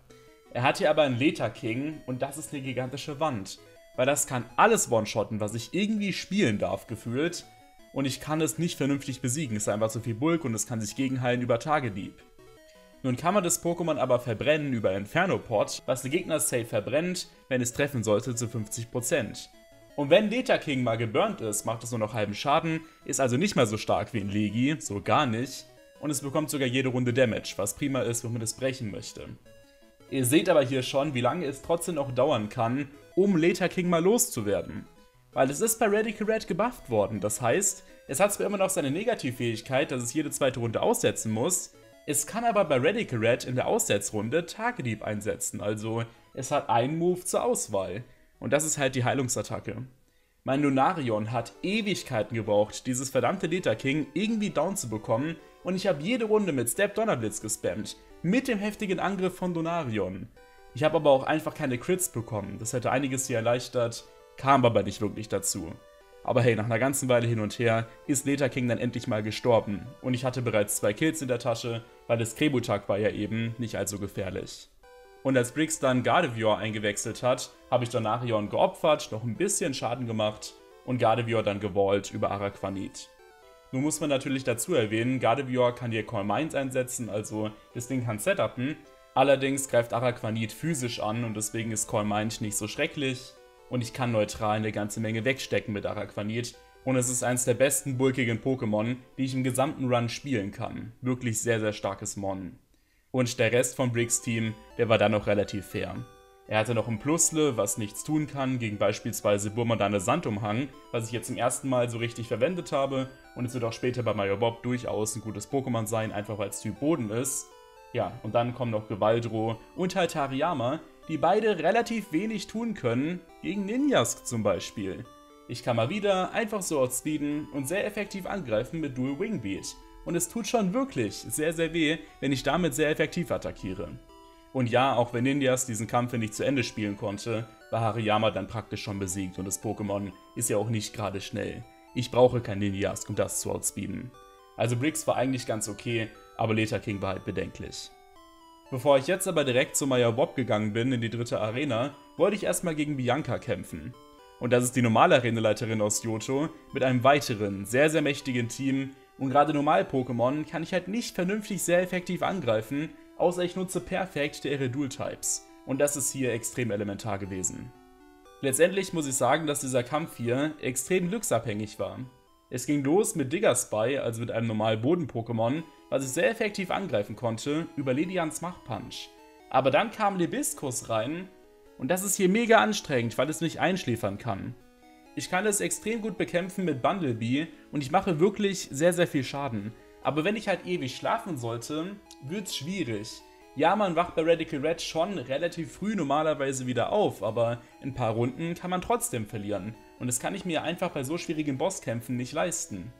Er hat hier aber einen Leta King und das ist eine gigantische Wand, weil das kann alles one-shotten, was ich irgendwie spielen darf, gefühlt, und ich kann es nicht vernünftig besiegen, es ist einfach zu viel Bulk und es kann sich gegenheilen über Tagedieb. Nun kann man das Pokémon aber verbrennen über Inferno-Pot, was der Gegner safe verbrennt, wenn es treffen sollte, zu 50%. Und wenn Leta King mal geburnt ist, macht es nur noch halben Schaden, ist also nicht mehr so stark wie in Legi, so gar nicht. Und es bekommt sogar jede Runde Damage, was prima ist, wenn man das brechen möchte. Ihr seht aber hier schon, wie lange es trotzdem noch dauern kann, um Leta King mal loszuwerden. Weil es ist bei Radical Red gebufft worden, das heißt, es hat zwar immer noch seine Negativfähigkeit, dass es jede zweite Runde aussetzen muss, es kann aber bei Radical Red in der Aussetzrunde Tagedieb einsetzen, also es hat einen Move zur Auswahl. Und das ist halt die Heilungsattacke. Mein Lunarion hat Ewigkeiten gebraucht, dieses verdammte Leta King irgendwie down zu bekommen, und ich habe jede Runde mit Step Donnerblitz gespammt, mit dem heftigen Angriff von Donarion. Ich habe aber auch einfach keine Crits bekommen, das hätte einiges hier erleichtert, kam aber nicht wirklich dazu. Aber hey, nach einer ganzen Weile hin und her ist Leta King dann endlich mal gestorben und ich hatte bereits 2 Kills in der Tasche, weil das Krebutag war ja eben nicht allzu gefährlich. Und als Briggs dann Gardevoir eingewechselt hat, habe ich Donarion geopfert, noch ein bisschen Schaden gemacht und Gardevoir dann gewallt über Araquanid. Nun muss man natürlich dazu erwähnen, Gardevoir kann hier Call Mines einsetzen, also das Ding kann setupen. Allerdings greift Araquanid physisch an und deswegen ist Call Mind nicht so schrecklich. Und ich kann neutral eine ganze Menge wegstecken mit Araquanid. Und es ist eines der besten bulkigen Pokémon, die ich im gesamten Run spielen kann. Wirklich sehr, sehr starkes Mon. Und der Rest von Briggs Team, der war dann noch relativ fair. Er hatte noch ein Plusle, was nichts tun kann, gegen beispielsweise Burmadane Sandumhang, was ich jetzt zum ersten Mal so richtig verwendet habe. Und es wird auch später bei Major Bob durchaus ein gutes Pokémon sein, einfach weil es Typ Boden ist. Ja, und dann kommen noch Gewaldro und halt Hariyama, die beide relativ wenig tun können, gegen Ninjask zum Beispiel. Ich kann mal wieder einfach so outspeeden und sehr effektiv angreifen mit Dual Wing Beat. Und es tut schon wirklich sehr, sehr weh, wenn ich damit sehr effektiv attackiere. Und ja, auch wenn Ninjas diesen Kampf nicht zu Ende spielen konnte, war Hariyama dann praktisch schon besiegt und das Pokémon ist ja auch nicht gerade schnell. Ich brauche kein Ninjask, um das zu outspeeden. Also Briggs war eigentlich ganz okay, aber Leta King war halt bedenklich. Bevor ich jetzt aber direkt zu Major Bob gegangen bin in die dritte Arena, wollte ich erstmal gegen Bianca kämpfen. Und das ist die normale Arenaleiterin aus Yoto mit einem weiteren, sehr, sehr mächtigen Team. Und gerade Normal-Pokémon kann ich halt nicht vernünftig sehr effektiv angreifen, außer ich nutze perfekt ihre Dual-Types. Und das ist hier extrem elementar gewesen. Letztendlich muss ich sagen, dass dieser Kampf hier extrem glücksabhängig war. Es ging los mit Diggerspy, also mit einem normalen Boden-Pokémon, was ich sehr effektiv angreifen konnte, über Ledians Machtpunch. Aber dann kam Lebiskus rein und das ist hier mega anstrengend, weil es mich einschläfern kann. Ich kann es extrem gut bekämpfen mit Bumblebee und ich mache wirklich sehr, sehr viel Schaden. Aber wenn ich halt ewig schlafen sollte, wird's schwierig. Ja, man wacht bei Radical Red schon relativ früh normalerweise wieder auf, aber in ein paar Runden kann man trotzdem verlieren. Und das kann ich mir einfach bei so schwierigen Bosskämpfen nicht leisten.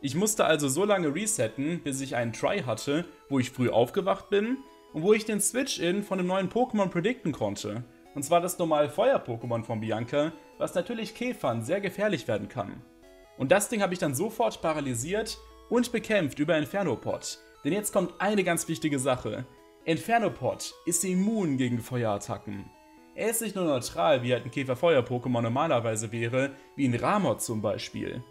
Ich musste also so lange resetten, bis ich einen Try hatte, wo ich früh aufgewacht bin und wo ich den Switch-In von einem neuen Pokémon predikten konnte. Und zwar das normale Feuer-Pokémon von Bianca, was natürlich Käfern sehr gefährlich werden kann. Und das Ding habe ich dann sofort paralysiert und bekämpft über Infernopod. Denn jetzt kommt eine ganz wichtige Sache. Infernopod ist immun gegen Feuerattacken. Er ist nicht nur neutral, wie halt ein Käfer-Feuer-Pokémon normalerweise wäre, wie ein Ramot zum Beispiel.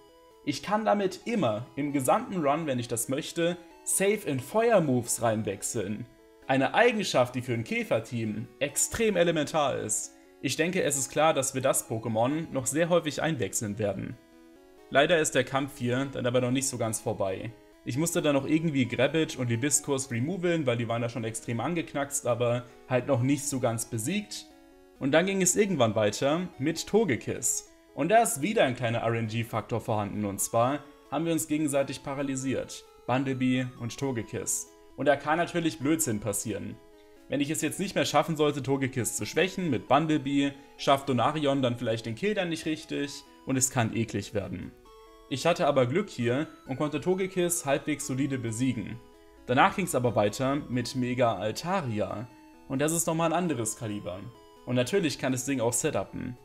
Ich kann damit immer, im gesamten Run, wenn ich das möchte, safe in Feuer-Moves reinwechseln. Eine Eigenschaft, die für ein Käfer-Team extrem elementar ist. Ich denke, es ist klar, dass wir das Pokémon noch sehr häufig einwechseln werden. Leider ist der Kampf hier dann aber noch nicht so ganz vorbei. Ich musste dann noch irgendwie Grabbit und Libiscus removeln, weil die waren da schon extrem angeknackst, aber halt noch nicht so ganz besiegt. Und dann ging es irgendwann weiter mit Togekiss. Und da ist wieder ein kleiner RNG-Faktor vorhanden und zwar haben wir uns gegenseitig paralysiert. Bumblebee und Togekiss. Und da kann natürlich Blödsinn passieren. Wenn ich es jetzt nicht mehr schaffen sollte, Togekiss zu schwächen mit Bumblebee, schafft Donarion dann vielleicht den Kill dann nicht richtig und es kann eklig werden. Ich hatte aber Glück hier und konnte Togekiss halbwegs solide besiegen. Danach ging es aber weiter mit Mega Altaria. Und das ist nochmal ein anderes Kaliber. Und natürlich kann das Ding auch setupen.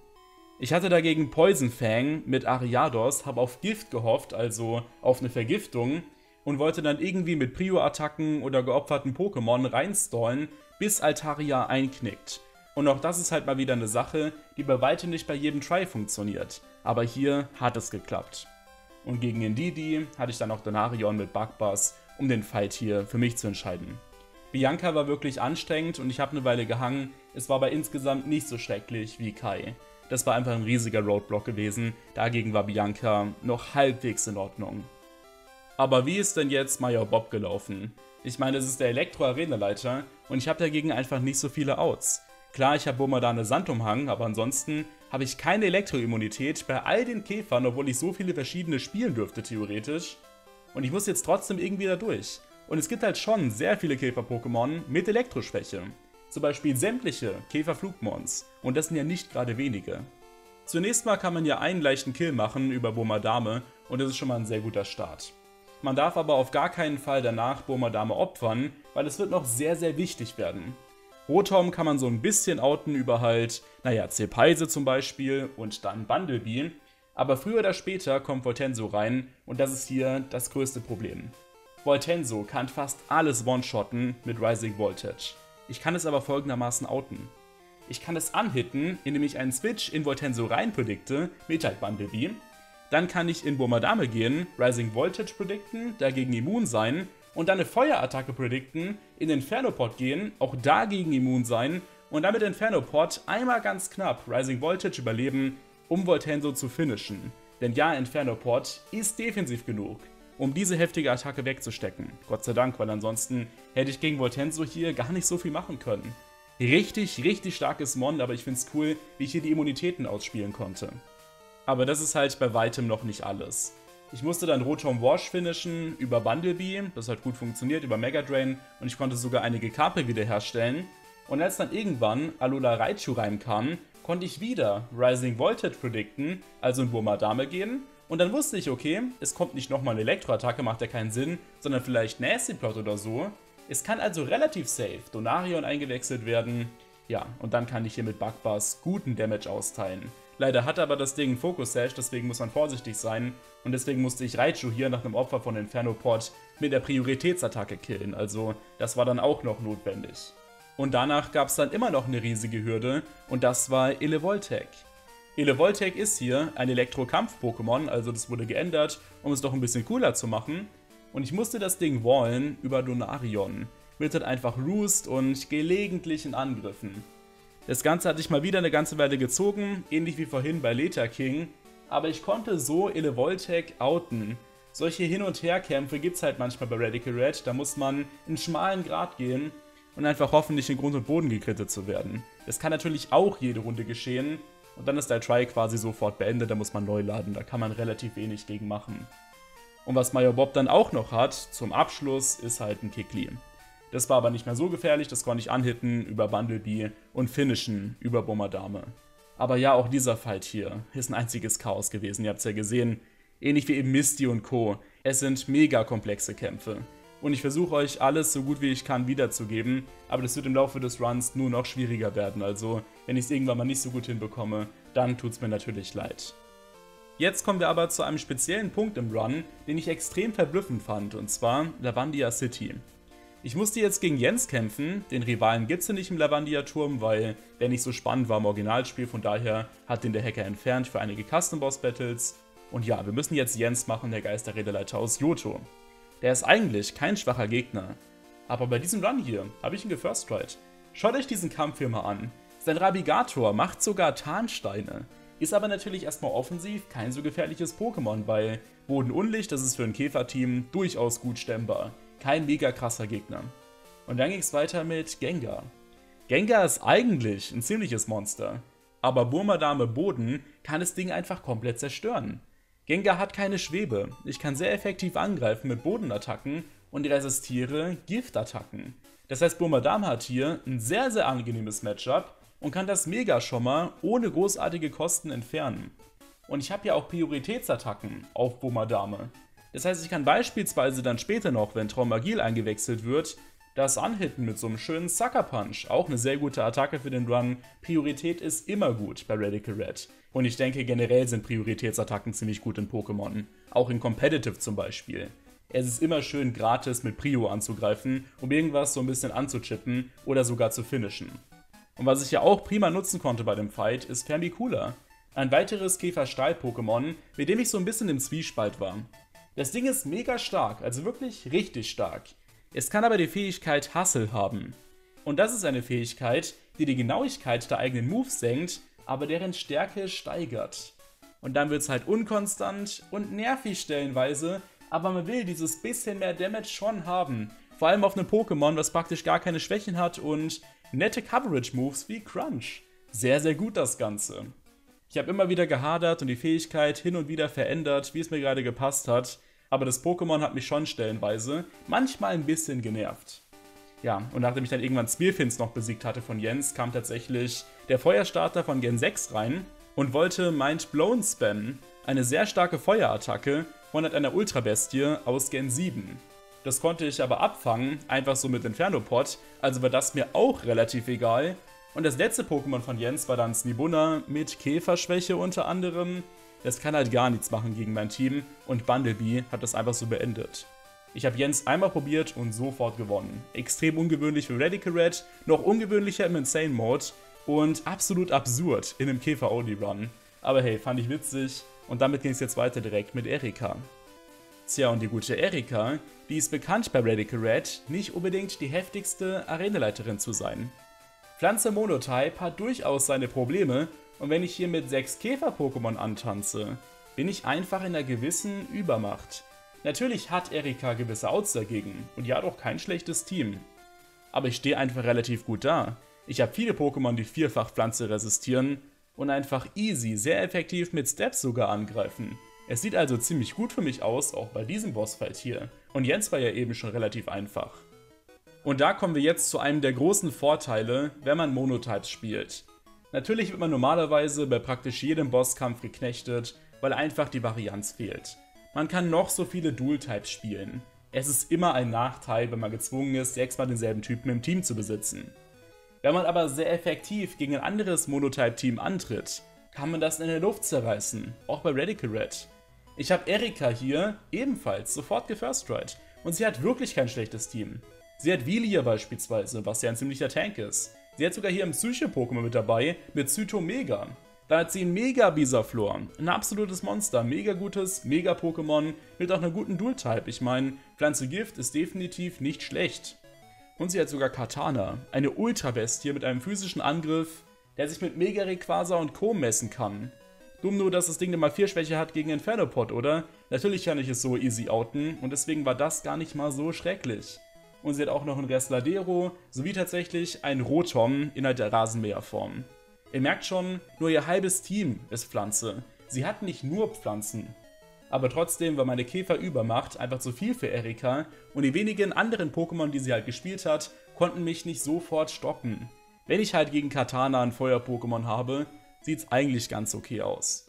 Ich hatte dagegen Poison Fang mit Ariados, habe auf Gift gehofft, also auf eine Vergiftung, und wollte dann irgendwie mit Prio-Attacken oder geopferten Pokémon reinstallen, bis Altaria einknickt. Und auch das ist halt mal wieder eine Sache, die bei weitem nicht bei jedem Try funktioniert. Aber hier hat es geklappt. Und gegen Ndidi hatte ich dann auch Donarion mit Bugbass, um den Fight hier für mich zu entscheiden. Bianca war wirklich anstrengend und ich habe eine Weile gehangen, es war aber insgesamt nicht so schrecklich wie Kai. Das war einfach ein riesiger Roadblock gewesen, dagegen war Bianca noch halbwegs in Ordnung. Aber wie ist denn jetzt Major Bob gelaufen? Ich meine, es ist der Elektro-Arena-Leiter und ich habe dagegen einfach nicht so viele Outs. Klar, ich habe Bomadane Sandumhang, aber ansonsten habe ich keine Elektroimmunität bei all den Käfern, obwohl ich so viele verschiedene spielen dürfte theoretisch. Und ich muss jetzt trotzdem irgendwie da durch. Und es gibt halt schon sehr viele Käfer-Pokémon mit Elektroschwäche. Zum Beispiel sämtliche Käferflugmons. Und das sind ja nicht gerade wenige. Zunächst mal kann man ja einen leichten Kill machen über Bomadame und das ist schon mal ein sehr guter Start. Man darf aber auf gar keinen Fall danach Bomadame opfern, weil es wird noch sehr, sehr wichtig werden. Rotom kann man so ein bisschen outen über halt, naja, Zierpeise zum Beispiel und dann Bumblebee. Aber früher oder später kommt Voltenso rein und das ist hier das größte Problem. Voltenso kann fast alles one-shotten mit Rising Voltage. Ich kann es aber folgendermaßen outen. Ich kann es anhitten, indem ich einen Switch in Voltenso rein predikte, mit halt Bumblebee. Dann kann ich in Bomadame gehen, Rising Voltage predikten, dagegen immun sein. Und dann eine Feuerattacke predikten, in Infernopod gehen, auch dagegen immun sein. Und damit Infernopod einmal ganz knapp Rising Voltage überleben, um Voltenso zu finishen. Denn ja, Infernopod ist defensiv genug, um diese heftige Attacke wegzustecken. Gott sei Dank, weil ansonsten hätte ich gegen Voltenso hier gar nicht so viel machen können. Richtig, richtig starkes Mon, aber ich finde es cool, wie ich hier die Immunitäten ausspielen konnte. Aber das ist halt bei weitem noch nicht alles. Ich musste dann Rotom Wash finishen über Bumblebee, das hat gut funktioniert, über Mega Drain und ich konnte sogar einige KP wiederherstellen. Und als dann irgendwann Alola Raichu reinkam, konnte ich wieder Rising Voltage predicten, also in Burmadame gehen. Und dann wusste ich, okay, es kommt nicht nochmal eine Elektroattacke, macht ja keinen Sinn, sondern vielleicht Nasty Plot oder so. Es kann also relativ safe Donarion eingewechselt werden. Ja, und dann kann ich hier mit Bugbars guten Damage austeilen. Leider hat aber das Ding einen Focus Sash, deswegen muss man vorsichtig sein. Und deswegen musste ich Raichu hier nach einem Opfer von Infernopod mit der Prioritätsattacke killen. Also das war dann auch noch notwendig. Und danach gab es dann immer noch eine riesige Hürde und das war Elevoltech. Elevoltech ist hier ein Elektro-Kampf-Pokémon, also das wurde geändert, um es doch ein bisschen cooler zu machen. Und ich musste das Ding wallen über Donarion. Mit halt einfach Roost und gelegentlichen Angriffen. Das Ganze hatte ich mal wieder eine ganze Weile gezogen, ähnlich wie vorhin bei Leta King, aber ich konnte so Elevoltech outen. Solche Hin- und Herkämpfe gibt es halt manchmal bei Radical Red, da muss man einen schmalen Grat gehen und einfach hoffen, nicht in Grund und Boden gekrittet zu werden. Das kann natürlich auch jede Runde geschehen und dann ist der Try quasi sofort beendet, da muss man neu laden, da kann man relativ wenig gegen machen. Und was Major Bob dann auch noch hat, zum Abschluss, ist halt ein Kikli. Das war aber nicht mehr so gefährlich, das konnte ich anhitten über Bumblebee und finishen über Bomadame. Aber ja, auch dieser Fight hier ist ein einziges Chaos gewesen, ihr habt es ja gesehen. Ähnlich wie eben Misty und Co. Es sind mega komplexe Kämpfe. Und ich versuche euch alles so gut wie ich kann wiederzugeben, aber das wird im Laufe des Runs nur noch schwieriger werden. Also, wenn ich es irgendwann mal nicht so gut hinbekomme, dann tut es mir natürlich leid. Jetzt kommen wir aber zu einem speziellen Punkt im Run, den ich extrem verblüffend fand, und zwar Lavandia City. Ich musste jetzt gegen Jens kämpfen, den Rivalen gibt es ja nicht im Lavandia-Turm, weil der nicht so spannend war im Originalspiel, von daher hat den der Hacker entfernt für einige Custom-Boss-Battles. Und ja, wir müssen jetzt Jens machen, der Geisterredeleiter aus Yoto. Der ist eigentlich kein schwacher Gegner, aber bei diesem Run hier habe ich ihn gefirst-tried. Schaut euch diesen Kampf hier mal an. Sein Rabigator macht sogar Tarnsteine, ist aber natürlich erstmal offensiv kein so gefährliches Pokémon, weil Bodenunlicht, das ist für ein Käferteam durchaus gut stemmbar. Kein mega krasser Gegner. Und dann ging es weiter mit Gengar. Gengar ist eigentlich ein ziemliches Monster, aber Burmadame Boden kann das Ding einfach komplett zerstören. Gengar hat keine Schwebe, ich kann sehr effektiv angreifen mit Bodenattacken und resistiere Giftattacken. Das heißt, Burmadame hat hier ein sehr, sehr angenehmes Matchup und kann das Mega schon mal ohne großartige Kosten entfernen. Und ich habe ja auch Prioritätsattacken auf Burmadame. Das heißt, ich kann beispielsweise dann später noch, wenn Traumagil eingewechselt wird, das anhitten mit so einem schönen Sucker Punch. Auch eine sehr gute Attacke für den Run. Priorität ist immer gut bei Radical Red. Und ich denke, generell sind Prioritätsattacken ziemlich gut in Pokémon. Auch in Competitive zum Beispiel. Es ist immer schön gratis mit Prio anzugreifen, um irgendwas so ein bisschen anzuchippen oder sogar zu finishen. Und was ich ja auch prima nutzen konnte bei dem Fight, ist Fermicula. Ein weiteres Käfer-Stahl-Pokémon, mit dem ich so ein bisschen im Zwiespalt war. Das Ding ist mega stark, also wirklich richtig stark. Es kann aber die Fähigkeit Hustle haben. Und das ist eine Fähigkeit, die die Genauigkeit der eigenen Moves senkt, aber deren Stärke steigert. Und dann wird es halt unkonstant und nervig stellenweise, aber man will dieses bisschen mehr Damage schon haben. Vor allem auf einem Pokémon, was praktisch gar keine Schwächen hat und nette Coverage-Moves wie Crunch. Sehr, sehr gut das Ganze. Ich habe immer wieder gehadert und die Fähigkeit hin und wieder verändert, wie es mir gerade gepasst hat, aber das Pokémon hat mich schon stellenweise manchmal ein bisschen genervt. Ja, und nachdem ich dann irgendwann Spearfins noch besiegt hatte von Jens, kam tatsächlich der Feuerstarter von Gen 6 rein und wollte Mind Blown spammen, eine sehr starke Feuerattacke von einer Ultrabestie aus Gen 7. Das konnte ich aber abfangen, einfach so mit Infernopod, also war das mir auch relativ egal. Und das letzte Pokémon von Jens war dann Snibunna mit Käferschwäche unter anderem. Das kann halt gar nichts machen gegen mein Team und Bumblebee hat das einfach so beendet. Ich habe Jens einmal probiert und sofort gewonnen. Extrem ungewöhnlich für Radical Red, noch ungewöhnlicher im Insane Mode und absolut absurd in einem Käfer-Only-Run. Aber hey, fand ich witzig und damit ging es jetzt weiter direkt mit Erika. Tja, und die gute Erika, die ist bekannt bei Radical Red, nicht unbedingt die heftigste Arenaleiterin zu sein. Pflanze Monotype hat durchaus seine Probleme und wenn ich hier mit 6 Käfer-Pokémon antanze, bin ich einfach in einer gewissen Übermacht. Natürlich hat Erika gewisse Outs dagegen und die hat auch kein schlechtes Team. Aber ich stehe einfach relativ gut da. Ich habe viele Pokémon, die vierfach Pflanze resistieren und einfach easy, sehr effektiv mit Steps sogar angreifen. Es sieht also ziemlich gut für mich aus, auch bei diesem Bossfight hier. Und Jens war ja eben schon relativ einfach. Und da kommen wir jetzt zu einem der großen Vorteile, wenn man Monotypes spielt. Natürlich wird man normalerweise bei praktisch jedem Bosskampf geknechtet, weil einfach die Varianz fehlt. Man kann noch so viele Dual-Types spielen. Es ist immer ein Nachteil, wenn man gezwungen ist, 6-mal denselben Typen im Team zu besitzen. Wenn man aber sehr effektiv gegen ein anderes Monotype-Team antritt, kann man das in der Luft zerreißen, auch bei Radical Red. Ich habe Erika hier ebenfalls sofort gefirstride und sie hat wirklich kein schlechtes Team. Sie hat Vilia beispielsweise, was ja ein ziemlicher Tank ist. Sie hat sogar hier ein Psycho-Pokémon mit dabei, mit Zytomega. Dann hat sie einen Mega-Bisaflor, ein absolutes Monster, mega gutes, Mega-Pokémon, mit auch einer guten Dual-Type. Ich meine, Pflanze Gift ist definitiv nicht schlecht. Und sie hat sogar Katana, eine Ultrabestie mit einem physischen Angriff, der sich mit Mega-Rayquaza und Co. messen kann. Dumm nur, dass das Ding mal 4 Schwäche hat gegen Infernopod, oder? Natürlich kann ich es so easy outen und deswegen war das gar nicht mal so schrecklich. Und sie hat auch noch ein Restladero sowie tatsächlich ein Rotom innerhalb der Rasenmäherform. Ihr merkt schon, nur ihr halbes Team ist Pflanze. Sie hat nicht nur Pflanzen. Aber trotzdem war meine Käferübermacht einfach zu viel für Erika und die wenigen anderen Pokémon, die sie halt gespielt hat, konnten mich nicht sofort stoppen. Wenn ich halt gegen Katana ein Feuer-Pokémon habe, sieht's eigentlich ganz okay aus.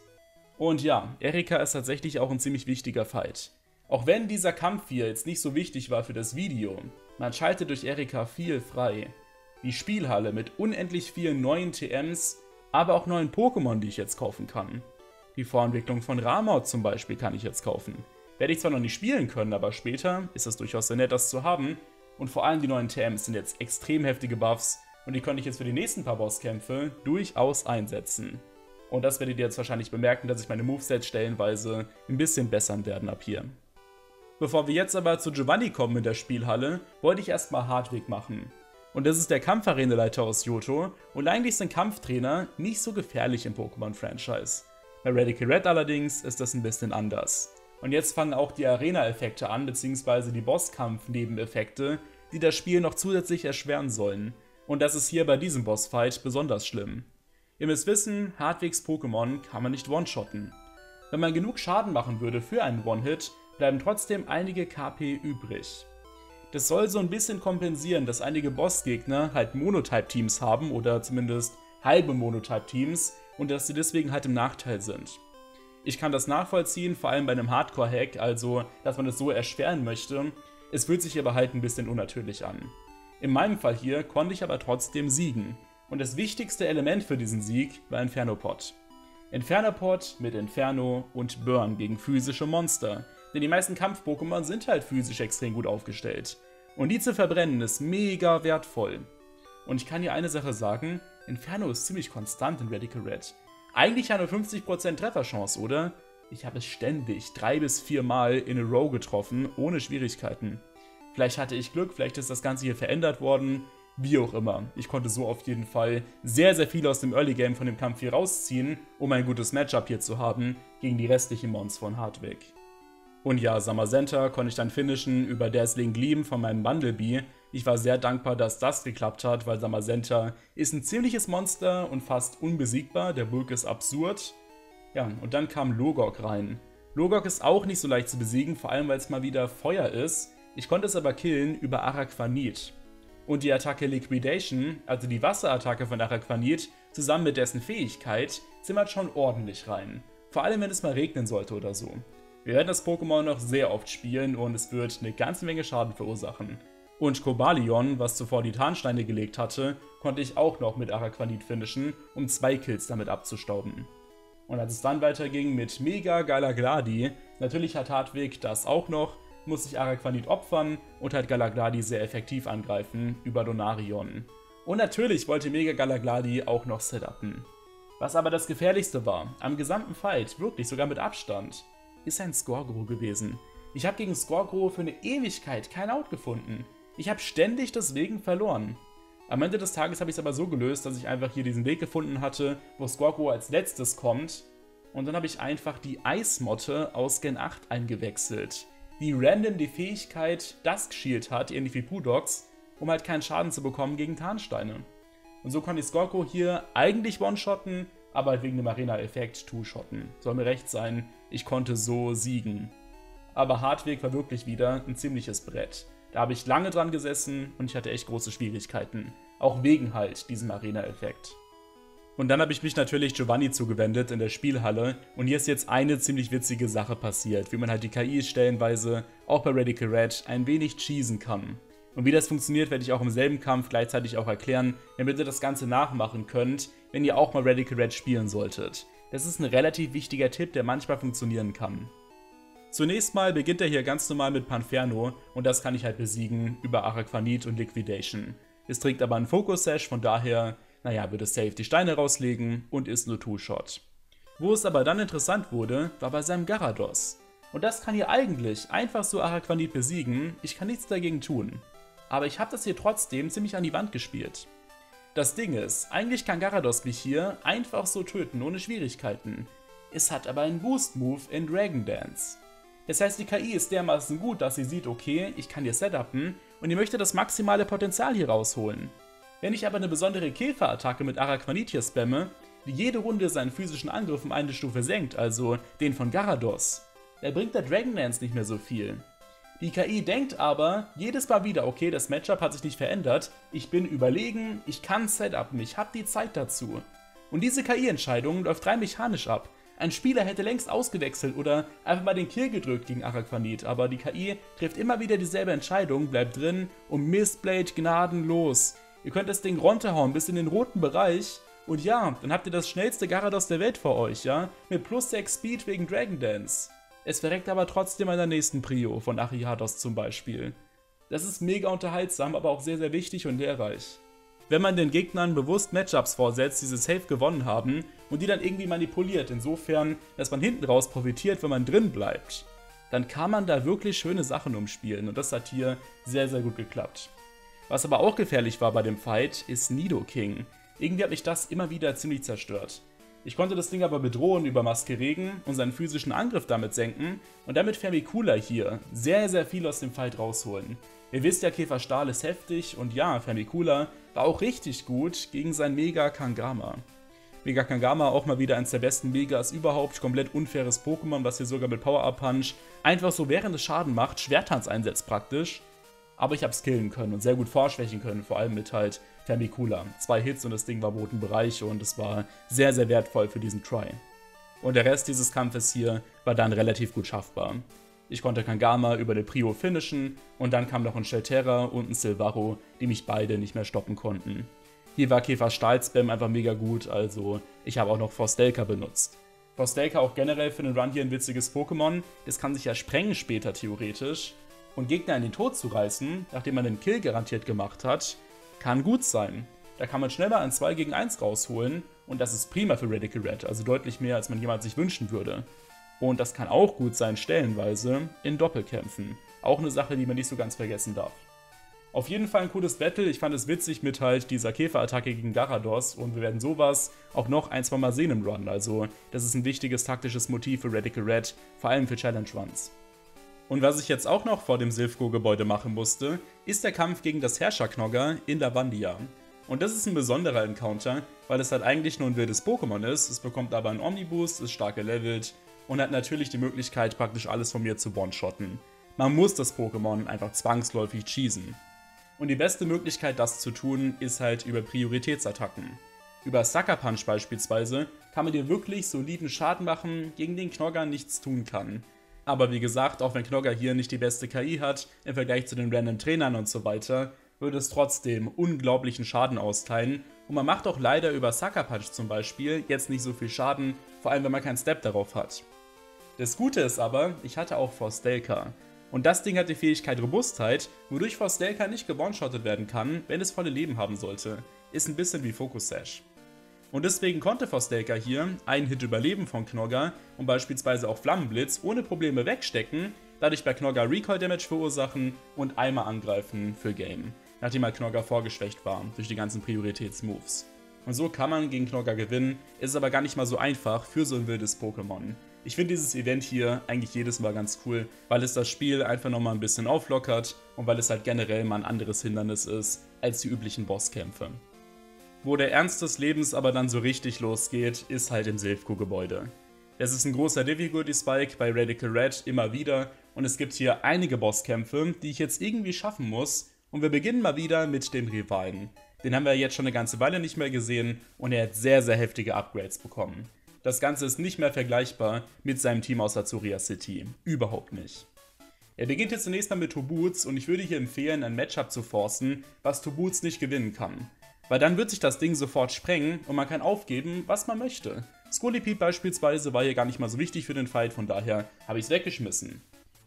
Und ja, Erika ist tatsächlich auch ein ziemlich wichtiger Fight. Auch wenn dieser Kampf hier jetzt nicht so wichtig war für das Video, man schaltet durch Erika viel frei. Die Spielhalle mit unendlich vielen neuen TMs, aber auch neuen Pokémon, die ich jetzt kaufen kann. Die Vorentwicklung von Ramaut zum Beispiel kann ich jetzt kaufen. Werde ich zwar noch nicht spielen können, aber später ist es durchaus sehr nett, das zu haben. Und vor allem die neuen TMs sind jetzt extrem heftige Buffs, und die konnte ich jetzt für die nächsten paar Bosskämpfe durchaus einsetzen. Und das werdet ihr jetzt wahrscheinlich bemerken, dass sich meine Movesets stellenweise ein bisschen bessern werden ab hier. Bevor wir jetzt aber zu Giovanni kommen in der Spielhalle, wollte ich erstmal Hardweg machen. Und das ist der Kampfareneleiter aus Yoto und eigentlich sind Kampftrainer nicht so gefährlich im Pokémon-Franchise. Bei Radical Red allerdings ist das ein bisschen anders. Und jetzt fangen auch die Arena-Effekte an, beziehungsweise die Bosskampf-Nebeneffekte, die das Spiel noch zusätzlich erschweren sollen. Und das ist hier bei diesem Bossfight besonders schlimm. Ihr müsst wissen, Hardwegs Pokémon kann man nicht one-shotten. Wenn man genug Schaden machen würde für einen One-Hit, bleiben trotzdem einige KP übrig. Das soll so ein bisschen kompensieren, dass einige Bossgegner halt Monotype-Teams haben oder zumindest halbe Monotype-Teams und dass sie deswegen halt im Nachteil sind. Ich kann das nachvollziehen, vor allem bei einem Hardcore-Hack, also dass man es so erschweren möchte. Es fühlt sich aber halt ein bisschen unnatürlich an. In meinem Fall hier konnte ich aber trotzdem siegen. Und das wichtigste Element für diesen Sieg war Infernopod. Infernopod mit Inferno und Burn gegen physische Monster. Denn die meisten Kampf-Pokémon sind halt physisch extrem gut aufgestellt. Und die zu verbrennen ist mega wertvoll. Und ich kann hier eine Sache sagen, Inferno ist ziemlich konstant in Radical Red. Eigentlich eine 50% Trefferchance, oder? Ich habe es ständig 3 bis 4 Mal in a row getroffen, ohne Schwierigkeiten. Vielleicht hatte ich Glück, vielleicht ist das Ganze hier verändert worden, wie auch immer. Ich konnte so auf jeden Fall sehr, sehr viel aus dem Early Game von dem Kampf hier rausziehen, um ein gutes Matchup hier zu haben gegen die restlichen Mons von Hardweg. Und ja, Samazenta konnte ich dann finishen über Dazzling Gleam von meinem Bumblebee. Ich war sehr dankbar, dass das geklappt hat, weil Samazenta ist ein ziemliches Monster und fast unbesiegbar, der Bulk ist absurd. Ja, und dann kam Logok rein. Logok ist auch nicht so leicht zu besiegen, vor allem weil es mal wieder Feuer ist. Ich konnte es aber killen über Araquanid. Und die Attacke Liquidation, also die Wasserattacke von Araquanid, zusammen mit dessen Fähigkeit, zimmert schon ordentlich rein. Vor allem, wenn es mal regnen sollte oder so. Wir werden das Pokémon noch sehr oft spielen und es wird eine ganze Menge Schaden verursachen. Und Kobalion, was zuvor die Tarnsteine gelegt hatte, konnte ich auch noch mit Araquanid finishen, um 2 Kills damit abzustauben. Und als es dann weiterging mit Mega Galagladi, natürlich hat Hardweg das auch noch, muss sich Araquanid opfern und halt Galagladi sehr effektiv angreifen über Donarion. Und natürlich wollte Mega Galagladi auch noch setupen. Was aber das Gefährlichste war, am gesamten Fight, wirklich sogar mit Abstand, ist ein Scorgro gewesen. Ich habe gegen Scorgro für eine Ewigkeit kein Out gefunden. Ich habe ständig deswegen verloren. Am Ende des Tages habe ich es aber so gelöst, dass ich einfach hier diesen Weg gefunden hatte, wo Scorgro als letztes kommt. Und dann habe ich einfach die Eismotte aus Gen 8 eingewechselt, die random die Fähigkeit Dusk Shield hat, ähnlich wie Pudogs, um halt keinen Schaden zu bekommen gegen Tarnsteine. Und so konnte ich Scorgro hier eigentlich one-shotten, aber wegen dem Arena-Effekt Two-Shotten. Soll mir recht sein, ich konnte so siegen. Aber Hardweg war wirklich wieder ein ziemliches Brett. Da habe ich lange dran gesessen und ich hatte echt große Schwierigkeiten. Auch wegen halt diesem Arena-Effekt. Und dann habe ich mich natürlich Giovanni zugewendet in der Spielhalle und hier ist jetzt eine ziemlich witzige Sache passiert, wie man halt die KI stellenweise, auch bei Radical Red, ein wenig cheesen kann. Und wie das funktioniert, werde ich auch im selben Kampf gleichzeitig auch erklären, damit ihr das Ganze nachmachen könnt, wenn ihr auch mal Radical Red spielen solltet. Das ist ein relativ wichtiger Tipp, der manchmal funktionieren kann. Zunächst mal beginnt er hier ganz normal mit Panferno und das kann ich halt besiegen über Araquanit und Liquidation. Es trägt aber einen Focus-Sash, von daher, naja, würde safe die Steine rauslegen und ist nur Two-Shot. Wo es aber dann interessant wurde, war bei seinem Gyarados. Und das kann hier eigentlich einfach so Araquanit besiegen, ich kann nichts dagegen tun. Aber ich habe das hier trotzdem ziemlich an die Wand gespielt. Das Ding ist, eigentlich kann Gyarados mich hier einfach so töten, ohne Schwierigkeiten. Es hat aber einen Boost-Move in Dragon Dance. Das heißt, die KI ist dermaßen gut, dass sie sieht, okay, ich kann hier setupen und ich möchte das maximale Potenzial hier rausholen. Wenn ich aber eine besondere Käferattacke mit Araquanit hier spamme, die jede Runde seinen physischen Angriff um eine Stufe senkt, also den von Gyarados, da bringt der Dragon Dance nicht mehr so viel. Die KI denkt aber jedes Mal wieder, okay, das Matchup hat sich nicht verändert, ich bin überlegen, ich kann setupen, ich habe die Zeit dazu. Und diese KI-Entscheidung läuft rein mechanisch ab. Ein Spieler hätte längst ausgewechselt oder einfach mal den Kill gedrückt gegen Araquanit, aber die KI trifft immer wieder dieselbe Entscheidung, bleibt drin und Mistblade gnadenlos. Ihr könnt das Ding runterhauen bis in den roten Bereich und ja, dann habt ihr das schnellste Gyarados der Welt vor euch, ja, mit plus 6 Speed wegen Dragon Dance. Es verreckt aber trotzdem an der nächsten Prio von Ariados zum Beispiel. Das ist mega unterhaltsam, aber auch sehr, sehr wichtig und lehrreich. Wenn man den Gegnern bewusst Matchups vorsetzt, die sie safe gewonnen haben und die dann irgendwie manipuliert, insofern, dass man hinten raus profitiert, wenn man drin bleibt, dann kann man da wirklich schöne Sachen umspielen und das hat hier sehr, sehr gut geklappt. Was aber auch gefährlich war bei dem Fight, ist Nidoking. Irgendwie hat mich das immer wieder ziemlich zerstört. Ich konnte das Ding aber bedrohen über Maske Regen und seinen physischen Angriff damit senken und damit Vermicula hier sehr, sehr viel aus dem Fight rausholen. Ihr wisst ja, Käfer Stahl ist heftig und ja, Vermicula war auch richtig gut gegen sein Mega Kangama. Mega Kangama auch mal wieder eines der besten Megas überhaupt, komplett unfaires Pokémon, was hier sogar mit Power-Up Punch einfach so während es Schaden macht, Schwerttanz einsetzt praktisch. Aber ich hab's killen können und sehr gut vorschwächen können, vor allem mit halt Vermicula. 2 Hits und das Ding war im roten Bereich und es war sehr, sehr wertvoll für diesen Try. Und der Rest dieses Kampfes hier war dann relativ gut schaffbar. Ich konnte Kangama über den Prio finishen und dann kam noch ein Shelterra und ein Silvaro, die mich beide nicht mehr stoppen konnten. Hier war Käfer Stahl-Spam einfach mega gut, also ich habe auch noch Forstelka benutzt. Forstelka auch generell für den Run hier ein witziges Pokémon, das kann sich ja sprengen später theoretisch. Und Gegner in den Tod zu reißen, nachdem man den Kill garantiert gemacht hat, kann gut sein. Da kann man schneller ein 2 gegen 1 rausholen und das ist prima für Radical Red, also deutlich mehr, als man jemals sich wünschen würde. Und das kann auch gut sein, stellenweise, in Doppelkämpfen. Auch eine Sache, die man nicht so ganz vergessen darf. Auf jeden Fall ein cooles Battle, ich fand es witzig mit halt dieser Käferattacke gegen Gyarados und wir werden sowas auch noch ein, 2 Mal sehen im Run, also das ist ein wichtiges taktisches Motiv für Radical Red, vor allem für Challenge Runs. Und was ich jetzt auch noch vor dem Silphco-Gebäude machen musste, ist der Kampf gegen das Herrscherknogger in Lavandia. Und das ist ein besonderer Encounter, weil es halt eigentlich nur ein wildes Pokémon ist, es bekommt aber einen Omniboost, ist stark gelevelt und hat natürlich die Möglichkeit, praktisch alles von mir zu one-shotten. Man muss das Pokémon einfach zwangsläufig cheesen. Und die beste Möglichkeit, das zu tun, ist halt über Prioritätsattacken. Über Sucker Punch beispielsweise kann man dir wirklich soliden Schaden machen, gegen den Knogger nichts tun kann. Aber wie gesagt, auch wenn Knogger hier nicht die beste KI hat, im Vergleich zu den random Trainern und so weiter, würde es trotzdem unglaublichen Schaden austeilen und man macht auch leider über Sucker Punch zum Beispiel jetzt nicht so viel Schaden, vor allem wenn man keinen Step darauf hat. Das Gute ist aber, ich hatte auch Forstelka und das Ding hat die Fähigkeit Robustheit, wodurch Forstelka nicht gewonshottet werden kann, wenn es volle Leben haben sollte. Ist ein bisschen wie Focus Sash. Und deswegen konnte Forstelka hier einen Hit überleben von Knogger und beispielsweise auch Flammenblitz ohne Probleme wegstecken, dadurch bei Knogger Recoil-Damage verursachen und einmal angreifen für Game, nachdem halt Knogger vorgeschwächt war durch die ganzen Prioritätsmoves. Und so kann man gegen Knogger gewinnen, ist aber gar nicht mal so einfach für so ein wildes Pokémon. Ich finde dieses Event hier eigentlich jedes Mal ganz cool, weil es das Spiel einfach nochmal ein bisschen auflockert und weil es halt generell mal ein anderes Hindernis ist als die üblichen Bosskämpfe. Wo der Ernst des Lebens aber dann so richtig losgeht, ist halt im Silphco-Gebäude. Das ist ein großer Difficulty-Spike bei Radical Red immer wieder und es gibt hier einige Bosskämpfe, die ich jetzt irgendwie schaffen muss und wir beginnen mal wieder mit dem Rivalen. Den haben wir jetzt schon eine ganze Weile nicht mehr gesehen und er hat sehr, sehr heftige Upgrades bekommen. Das Ganze ist nicht mehr vergleichbar mit seinem Team aus Azuria City. Überhaupt nicht. Er beginnt jetzt zunächst mal mit Tobuts und ich würde hier empfehlen, ein Matchup zu forcen, was Tobuts nicht gewinnen kann. Weil dann wird sich das Ding sofort sprengen und man kann aufgeben, was man möchte. Scolipede beispielsweise war hier gar nicht mal so wichtig für den Fight, von daher habe ich es weggeschmissen.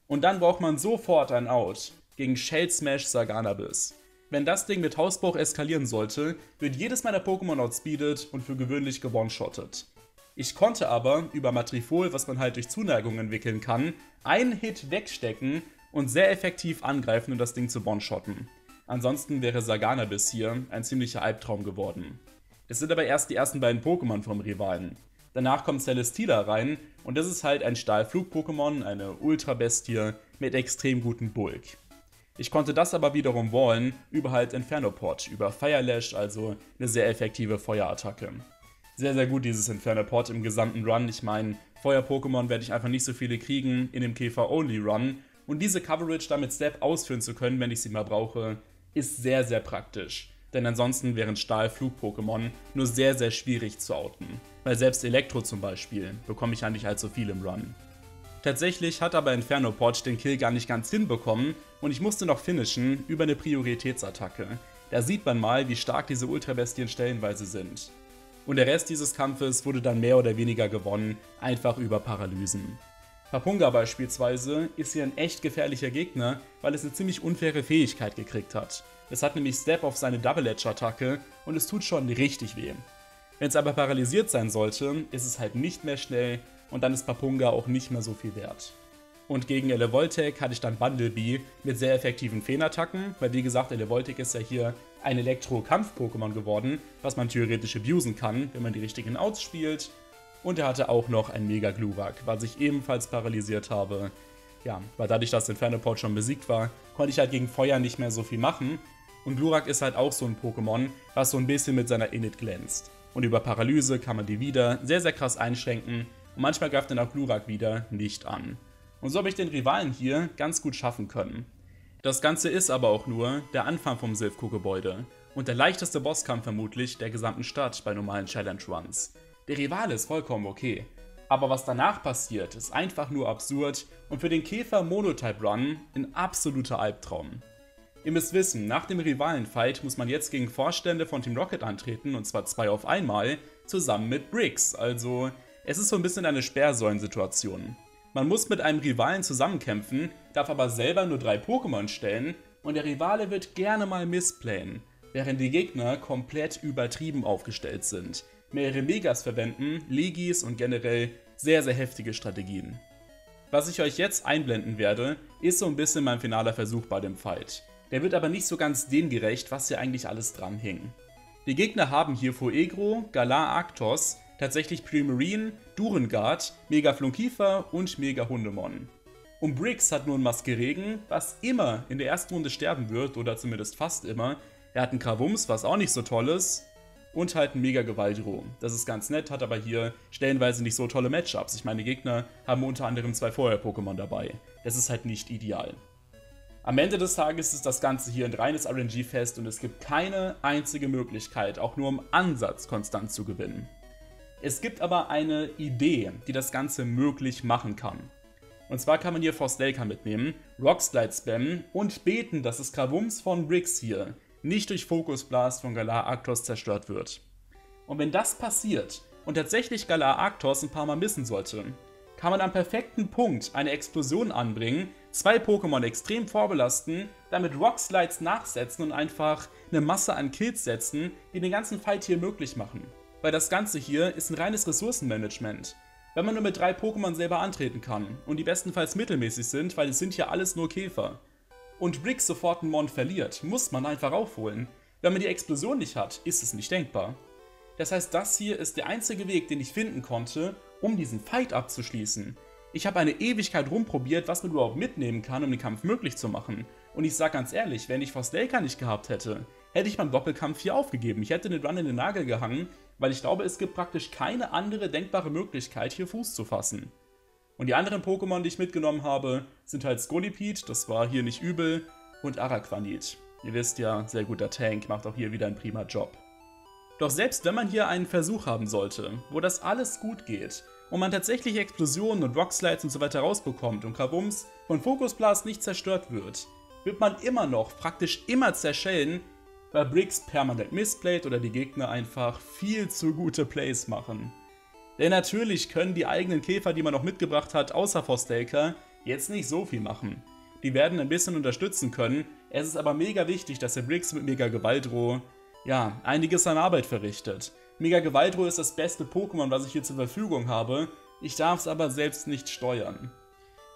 Und dann braucht man sofort ein Out gegen Shell Smash Sarganabis. Wenn das Ding mit Hausbruch eskalieren sollte, wird jedes meiner Pokémon outspeedet und für gewöhnlich gewonshottet. Ich konnte aber über Matrifol, was man halt durch Zuneigung entwickeln kann, einen Hit wegstecken und sehr effektiv angreifen, um das Ding zu one-shotten. Ansonsten wäre Sarganabis hier ein ziemlicher Albtraum geworden. Es sind aber erst die ersten beiden Pokémon vom Rivalen. Danach kommt Celestila rein und das ist halt ein Stahlflug-Pokémon, eine Ultrabestie mit extrem gutem Bulk. Ich konnte das aber wiederum wallen über halt Infernopod, über Fire Lash, also eine sehr effektive Feuerattacke. Sehr, sehr gut dieses Infernopod im gesamten Run, ich meine, Feuer-Pokémon werde ich einfach nicht so viele kriegen in dem Käfer-Only-Run und diese Coverage dann mit Step ausführen zu können, wenn ich sie mal brauche, ist sehr, sehr praktisch. Denn ansonsten wären Stahl-Flug-Pokémon nur sehr, sehr schwierig zu outen. Weil selbst Elektro zum Beispiel bekomme ich ja nicht allzu viel im Run. Tatsächlich hat aber Infernopod den Kill gar nicht ganz hinbekommen und ich musste noch finishen über eine Prioritätsattacke. Da sieht man mal, wie stark diese Ultrabestien stellenweise sind. Und der Rest dieses Kampfes wurde dann mehr oder weniger gewonnen, einfach über Paralysen. Papunga beispielsweise ist hier ein echt gefährlicher Gegner, weil es eine ziemlich unfaire Fähigkeit gekriegt hat. Es hat nämlich Step auf seine Double-Edge-Attacke und es tut schon richtig weh. Wenn es aber paralysiert sein sollte, ist es halt nicht mehr schnell und dann ist Papunga auch nicht mehr so viel wert. Und gegen Elevoltec hatte ich dann Bumblebee mit sehr effektiven Feenattacken, weil wie gesagt, Elevoltec ist ja hier ein Elektro-Kampf-Pokémon geworden, was man theoretisch abusen kann, wenn man die richtigen Outs spielt. Und er hatte auch noch ein Mega Glurak, was ich ebenfalls paralysiert habe. Ja, weil dadurch, dass Infernopod schon besiegt war, konnte ich halt gegen Feuer nicht mehr so viel machen. Und Glurak ist halt auch so ein Pokémon, was so ein bisschen mit seiner Init glänzt. Und über Paralyse kann man die wieder sehr, sehr krass einschränken und manchmal greift dann auch Glurak wieder nicht an. Und so habe ich den Rivalen hier ganz gut schaffen können. Das Ganze ist aber auch nur der Anfang vom Silphco-Gebäude und der leichteste Bosskampf vermutlich der gesamten Stadt bei normalen Challenge-Runs. Der Rivale ist vollkommen okay, aber was danach passiert, ist einfach nur absurd und für den Käfer-Monotype-Run ein absoluter Albtraum. Ihr müsst wissen, nach dem Rivalen-Fight muss man jetzt gegen Vorstände von Team Rocket antreten und zwar 2 auf einmal, zusammen mit Briggs, also es ist so ein bisschen eine Sperrsäulensituation. Man muss mit einem Rivalen zusammenkämpfen, darf aber selber nur 3 Pokémon stellen und der Rivale wird gerne mal missplayen, während die Gegner komplett übertrieben aufgestellt sind, mehrere Megas verwenden, Legis und generell sehr, sehr heftige Strategien. Was ich euch jetzt einblenden werde, ist so ein bisschen mein finaler Versuch bei dem Fight. Der wird aber nicht so ganz dem gerecht, was hier eigentlich alles dran hing. Die Gegner haben hier Fuegro, Galar Arctos, tatsächlich Primarine, Durengard, Mega Flunkifa und Mega Hundemon. Und Briggs hat nur einen Maskeregen, was immer in der ersten Runde sterben wird, oder zumindest fast immer. Er hat einen Krawums, was auch nicht so toll ist, und halt einen Mega Gewaltro. Das ist ganz nett, hat aber hier stellenweise nicht so tolle Matchups. Ich meine, die Gegner haben unter anderem 2 Feuer-Pokémon dabei. Das ist halt nicht ideal. Am Ende des Tages ist das Ganze hier ein reines RNG-Fest und es gibt keine einzige Möglichkeit, auch nur im Ansatz konstant zu gewinnen. Es gibt aber eine Idee, die das Ganze möglich machen kann. Und zwar kann man hier Forstelka mitnehmen, Rockslide spammen und beten, dass das Krawums von Briggs hier nicht durch Focus Blast von Galar Arctos zerstört wird. Und wenn das passiert und tatsächlich Galar Arctos ein paar Mal missen sollte, kann man am perfekten Punkt eine Explosion anbringen, 2 Pokémon extrem vorbelasten, damit Rockslides nachsetzen und einfach eine Masse an Kills setzen, die den ganzen Fight hier möglich machen. Weil das Ganze hier ist ein reines Ressourcenmanagement. Wenn man nur mit 3 Pokémon selber antreten kann und die bestenfalls mittelmäßig sind, weil es sind ja alles nur Käfer, und Briggs sofort einen Mon verliert, muss man einfach aufholen. Wenn man die Explosion nicht hat, ist es nicht denkbar. Das heißt, das hier ist der einzige Weg, den ich finden konnte, um diesen Fight abzuschließen. Ich habe eine Ewigkeit rumprobiert, was man überhaupt mitnehmen kann, um den Kampf möglich zu machen. Und ich sage ganz ehrlich, wenn ich Forstelka nicht gehabt hätte, hätte ich beim Doppelkampf hier aufgegeben. Ich hätte den Run in den Nagel gehangen, weil ich glaube, es gibt praktisch keine andere denkbare Möglichkeit, hier Fuß zu fassen. Und die anderen Pokémon, die ich mitgenommen habe, sind halt Skolipid, das war hier nicht übel, und Araquanid. Ihr wisst ja, sehr guter Tank, macht auch hier wieder einen prima Job. Doch selbst wenn man hier einen Versuch haben sollte, wo das alles gut geht, und man tatsächlich Explosionen und Rockslides und so weiter rausbekommt und Kabums von Focus Blast nicht zerstört wird, wird man immer noch, praktisch immer zerschellen, weil Briggs permanent missplayt oder die Gegner einfach viel zu gute Plays machen. Denn natürlich können die eigenen Käfer, die man noch mitgebracht hat, außer Forstelker, jetzt nicht so viel machen. Die werden ein bisschen unterstützen können, es ist aber mega wichtig, dass der Briggs mit Mega Gewaltroh, ja, einiges an Arbeit verrichtet. Mega Gewaltroh ist das beste Pokémon, was ich hier zur Verfügung habe, ich darf es aber selbst nicht steuern.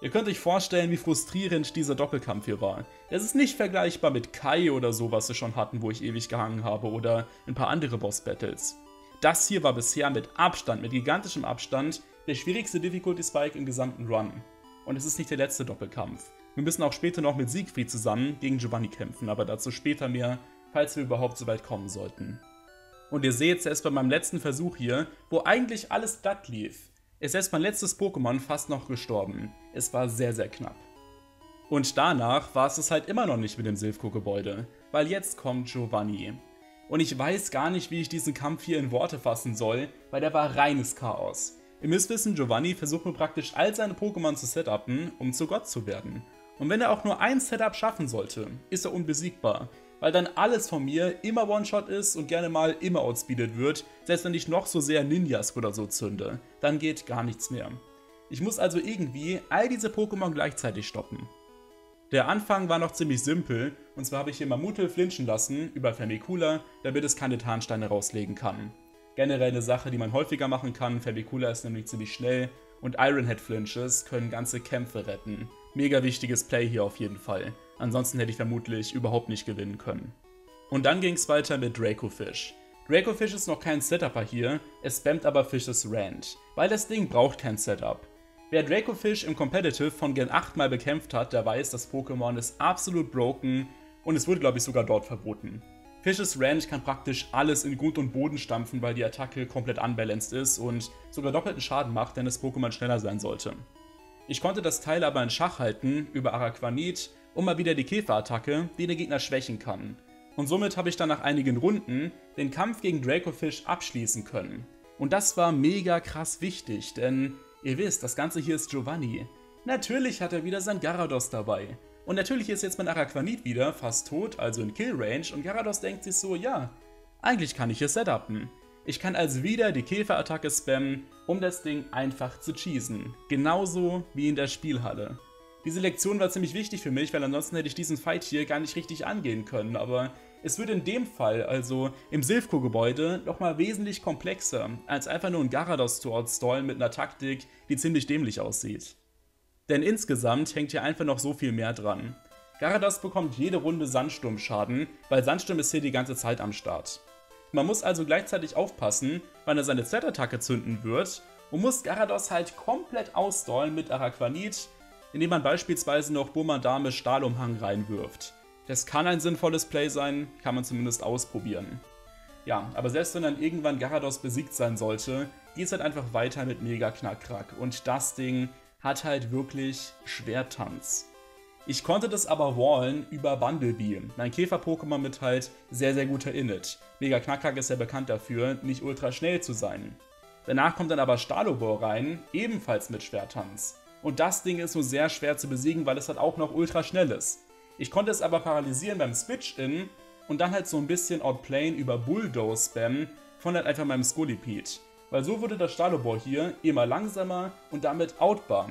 Ihr könnt euch vorstellen, wie frustrierend dieser Doppelkampf hier war. Es ist nicht vergleichbar mit Kai oder so, was wir schon hatten, wo ich ewig gehangen habe, oder ein paar andere Boss-Battles. Das hier war bisher mit Abstand, mit gigantischem Abstand, der schwierigste Difficulty-Spike im gesamten Run. Und es ist nicht der letzte Doppelkampf. Wir müssen auch später noch mit Siegfried zusammen gegen Giovanni kämpfen, aber dazu später mehr, falls wir überhaupt so weit kommen sollten. Und ihr seht, selbst bei meinem letzten Versuch hier, wo eigentlich alles glatt lief, ist selbst mein letztes Pokémon fast noch gestorben. Es war sehr, sehr knapp. Und danach war es das halt immer noch nicht mit dem Silvko-Gebäude, weil jetzt kommt Giovanni. Und ich weiß gar nicht, wie ich diesen Kampf hier in Worte fassen soll, weil der war reines Chaos. Ihr müsst wissen, Giovanni versucht nur praktisch all seine Pokémon zu setupen, um zu Gott zu werden. Und wenn er auch nur ein Setup schaffen sollte, ist er unbesiegbar, weil dann alles von mir immer One-Shot ist und gerne mal immer outspeedet wird, selbst wenn ich noch so sehr Ninjas oder so zünde. Dann geht gar nichts mehr. Ich muss also irgendwie all diese Pokémon gleichzeitig stoppen. Der Anfang war noch ziemlich simpel, und zwar habe ich hier Mammutel flinchen lassen über Femicula, damit es keine Tarnsteine rauslegen kann. Generell eine Sache, die man häufiger machen kann, Femicula ist nämlich ziemlich schnell und Ironhead Flinches können ganze Kämpfe retten. Mega wichtiges Play hier auf jeden Fall, ansonsten hätte ich vermutlich überhaupt nicht gewinnen können. Und dann ging es weiter mit Dracofish. Dracofish ist noch kein Setuper hier, es spammt aber Fishes Rant, weil das Ding braucht kein Setup. Wer Dracofish im Competitive von Gen 8 mal bekämpft hat, der weiß, das Pokémon ist absolut broken und es wurde, glaube ich, sogar dort verboten. Fishes Rant kann praktisch alles in Grund und Boden stampfen, weil die Attacke komplett unbalanced ist und sogar doppelten Schaden macht, wenn das Pokémon schneller sein sollte. Ich konnte das Teil aber in Schach halten über Araquanid und mal wieder die Käferattacke, die den Gegner schwächen kann. Und somit habe ich dann nach einigen Runden den Kampf gegen Dracofish abschließen können. Und das war mega krass wichtig, denn ihr wisst, das Ganze hier ist Giovanni. Natürlich hat er wieder sein Gyarados dabei. Und natürlich ist jetzt mein Araquanid wieder fast tot, also in Kill-Range, und Gyarados denkt sich so, ja, eigentlich kann ich es setupen. Ich kann also wieder die Käferattacke spammen, um das Ding einfach zu cheesen. Genauso wie in der Spielhalle. Diese Lektion war ziemlich wichtig für mich, weil ansonsten hätte ich diesen Fight hier gar nicht richtig angehen können, aber es wird in dem Fall, also im Silvko-Gebäude, nochmal wesentlich komplexer, als einfach nur ein Gyarados zu outstallen mit einer Taktik, die ziemlich dämlich aussieht. Denn insgesamt hängt hier einfach noch so viel mehr dran. Gyarados bekommt jede Runde Sandsturmschaden, weil Sandsturm ist hier die ganze Zeit am Start. Man muss also gleichzeitig aufpassen, wann er seine Z-Attacke zünden wird und muss Gyarados halt komplett outstallen mit Araquanid, indem man beispielsweise noch Bomadame Stahlumhang reinwirft. Das kann ein sinnvolles Play sein, kann man zumindest ausprobieren. Ja, aber selbst wenn dann irgendwann Gyarados besiegt sein sollte, geht es halt einfach weiter mit Mega Knackrack und das Ding hat halt wirklich Schwertanz. Ich konnte das aber wallen über Bumblebee, mein Käfer-Pokémon mit halt sehr, sehr guter Init. Mega Knackrack ist ja bekannt dafür, nicht ultra schnell zu sein. Danach kommt dann aber Stalobohr rein, ebenfalls mit Schwertanz. Und das Ding ist nur sehr schwer zu besiegen, weil es halt auch noch ultra schnell ist. Ich konnte es aber paralysieren beim Switch-In und dann halt so ein bisschen Outplayen über Bulldoze spammen von halt einfach meinem Skolipede. Weil so wurde das Stalobohr hier immer langsamer und damit outbar.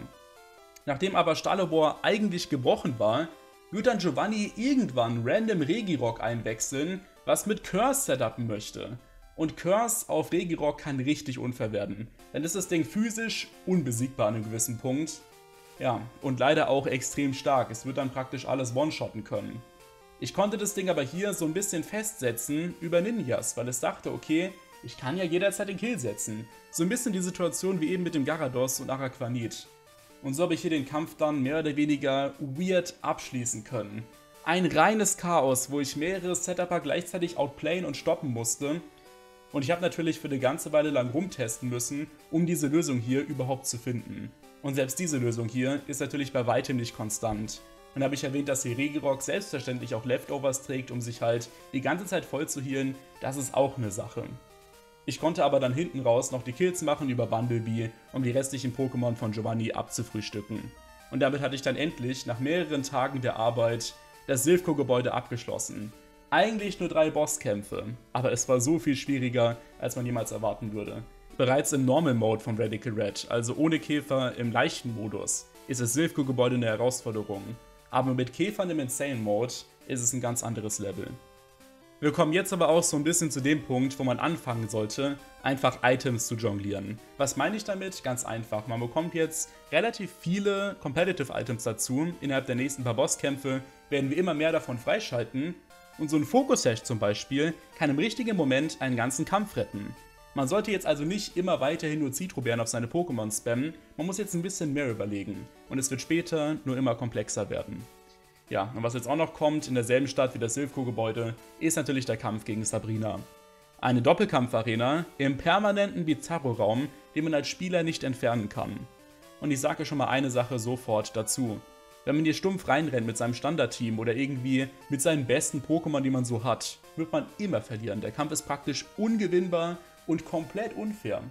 Nachdem aber Stalobohr eigentlich gebrochen war, wird dann Giovanni irgendwann random Regirock einwechseln, was mit Curse setupen möchte. Und Curse auf Regirock kann richtig unfair werden. Dann ist das Ding physisch unbesiegbar an einem gewissen Punkt. Ja, und leider auch extrem stark, es wird dann praktisch alles one-shotten können. Ich konnte das Ding aber hier so ein bisschen festsetzen über Ninjas, weil es dachte, okay, ich kann ja jederzeit den Kill setzen. So ein bisschen die Situation wie eben mit dem Gyarados und Araquanid. Und so habe ich hier den Kampf dann mehr oder weniger weird abschließen können. ein reines Chaos, wo ich mehrere Setuper gleichzeitig outplayen und stoppen musste. Und ich habe natürlich für eine ganze Weile lang rumtesten müssen, um diese Lösung hier überhaupt zu finden. Und selbst diese Lösung hier ist natürlich bei weitem nicht konstant. Und da habe ich erwähnt, dass hier Regirock selbstverständlich auch Leftovers trägt, um sich halt die ganze Zeit voll zu healen. Das ist auch eine Sache. Ich konnte aber dann hinten raus noch die Kills machen über Bumblebee, um die restlichen Pokémon von Giovanni abzufrühstücken. Und damit hatte ich dann endlich, nach mehreren Tagen der Arbeit, das Silvko-Gebäude abgeschlossen. Eigentlich nur 3 Bosskämpfe, aber es war so viel schwieriger, als man jemals erwarten würde. Bereits im Normal Mode von Radical Red, also ohne Käfer im leichten Modus, ist das Silvko-Gebäude eine Herausforderung. Aber mit Käfern im Insane Mode ist es ein ganz anderes Level. Wir kommen jetzt aber auch so ein bisschen zu dem Punkt, wo man anfangen sollte, einfach Items zu jonglieren. Was meine ich damit? Ganz einfach. Man bekommt jetzt relativ viele Competitive Items dazu. Innerhalb der nächsten paar Bosskämpfe werden wir immer mehr davon freischalten. Und so ein Fokus-Hash zum Beispiel kann im richtigen Moment einen ganzen Kampf retten. Man sollte jetzt also nicht immer weiterhin nur Zitrobeeren auf seine Pokémon spammen, man muss jetzt ein bisschen mehr überlegen. Und es wird später nur immer komplexer werden. Ja, und was jetzt auch noch kommt, in derselben Stadt wie das Silvko-Gebäude, ist natürlich der Kampf gegen Sabrina. Eine Doppelkampfarena im permanenten Bizarro-Raum, den man als Spieler nicht entfernen kann. Und ich sage schon mal eine Sache sofort dazu. Wenn man hier stumpf reinrennt mit seinem Standardteam oder irgendwie mit seinen besten Pokémon, die man so hat, wird man immer verlieren. Der Kampf ist praktisch ungewinnbar und komplett unfair.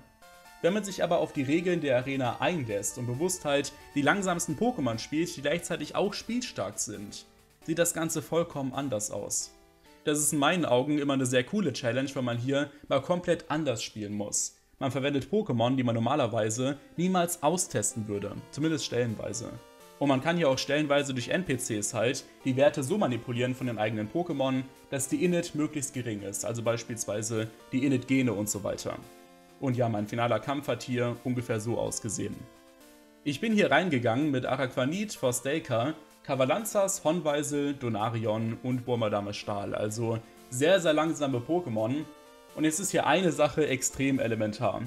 Wenn man sich aber auf die Regeln der Arena einlässt und bewusst halt die langsamsten Pokémon spielt, die gleichzeitig auch spielstark sind, sieht das Ganze vollkommen anders aus. Das ist in meinen Augen immer eine sehr coole Challenge, wenn man hier mal komplett anders spielen muss. Man verwendet Pokémon, die man normalerweise niemals austesten würde, zumindest stellenweise. Und man kann hier auch stellenweise durch NPCs halt die Werte so manipulieren von den eigenen Pokémon, dass die Init möglichst gering ist, also beispielsweise die Init-Gene und so weiter. Und ja, mein finaler Kampf hat hier ungefähr so ausgesehen. Ich bin hier reingegangen mit Araquanid, Forstelka, Kavalanzas, Honweisel, Donarion und Burmadame Stahl, also sehr, sehr langsame Pokémon. Und jetzt ist hier eine Sache extrem elementar.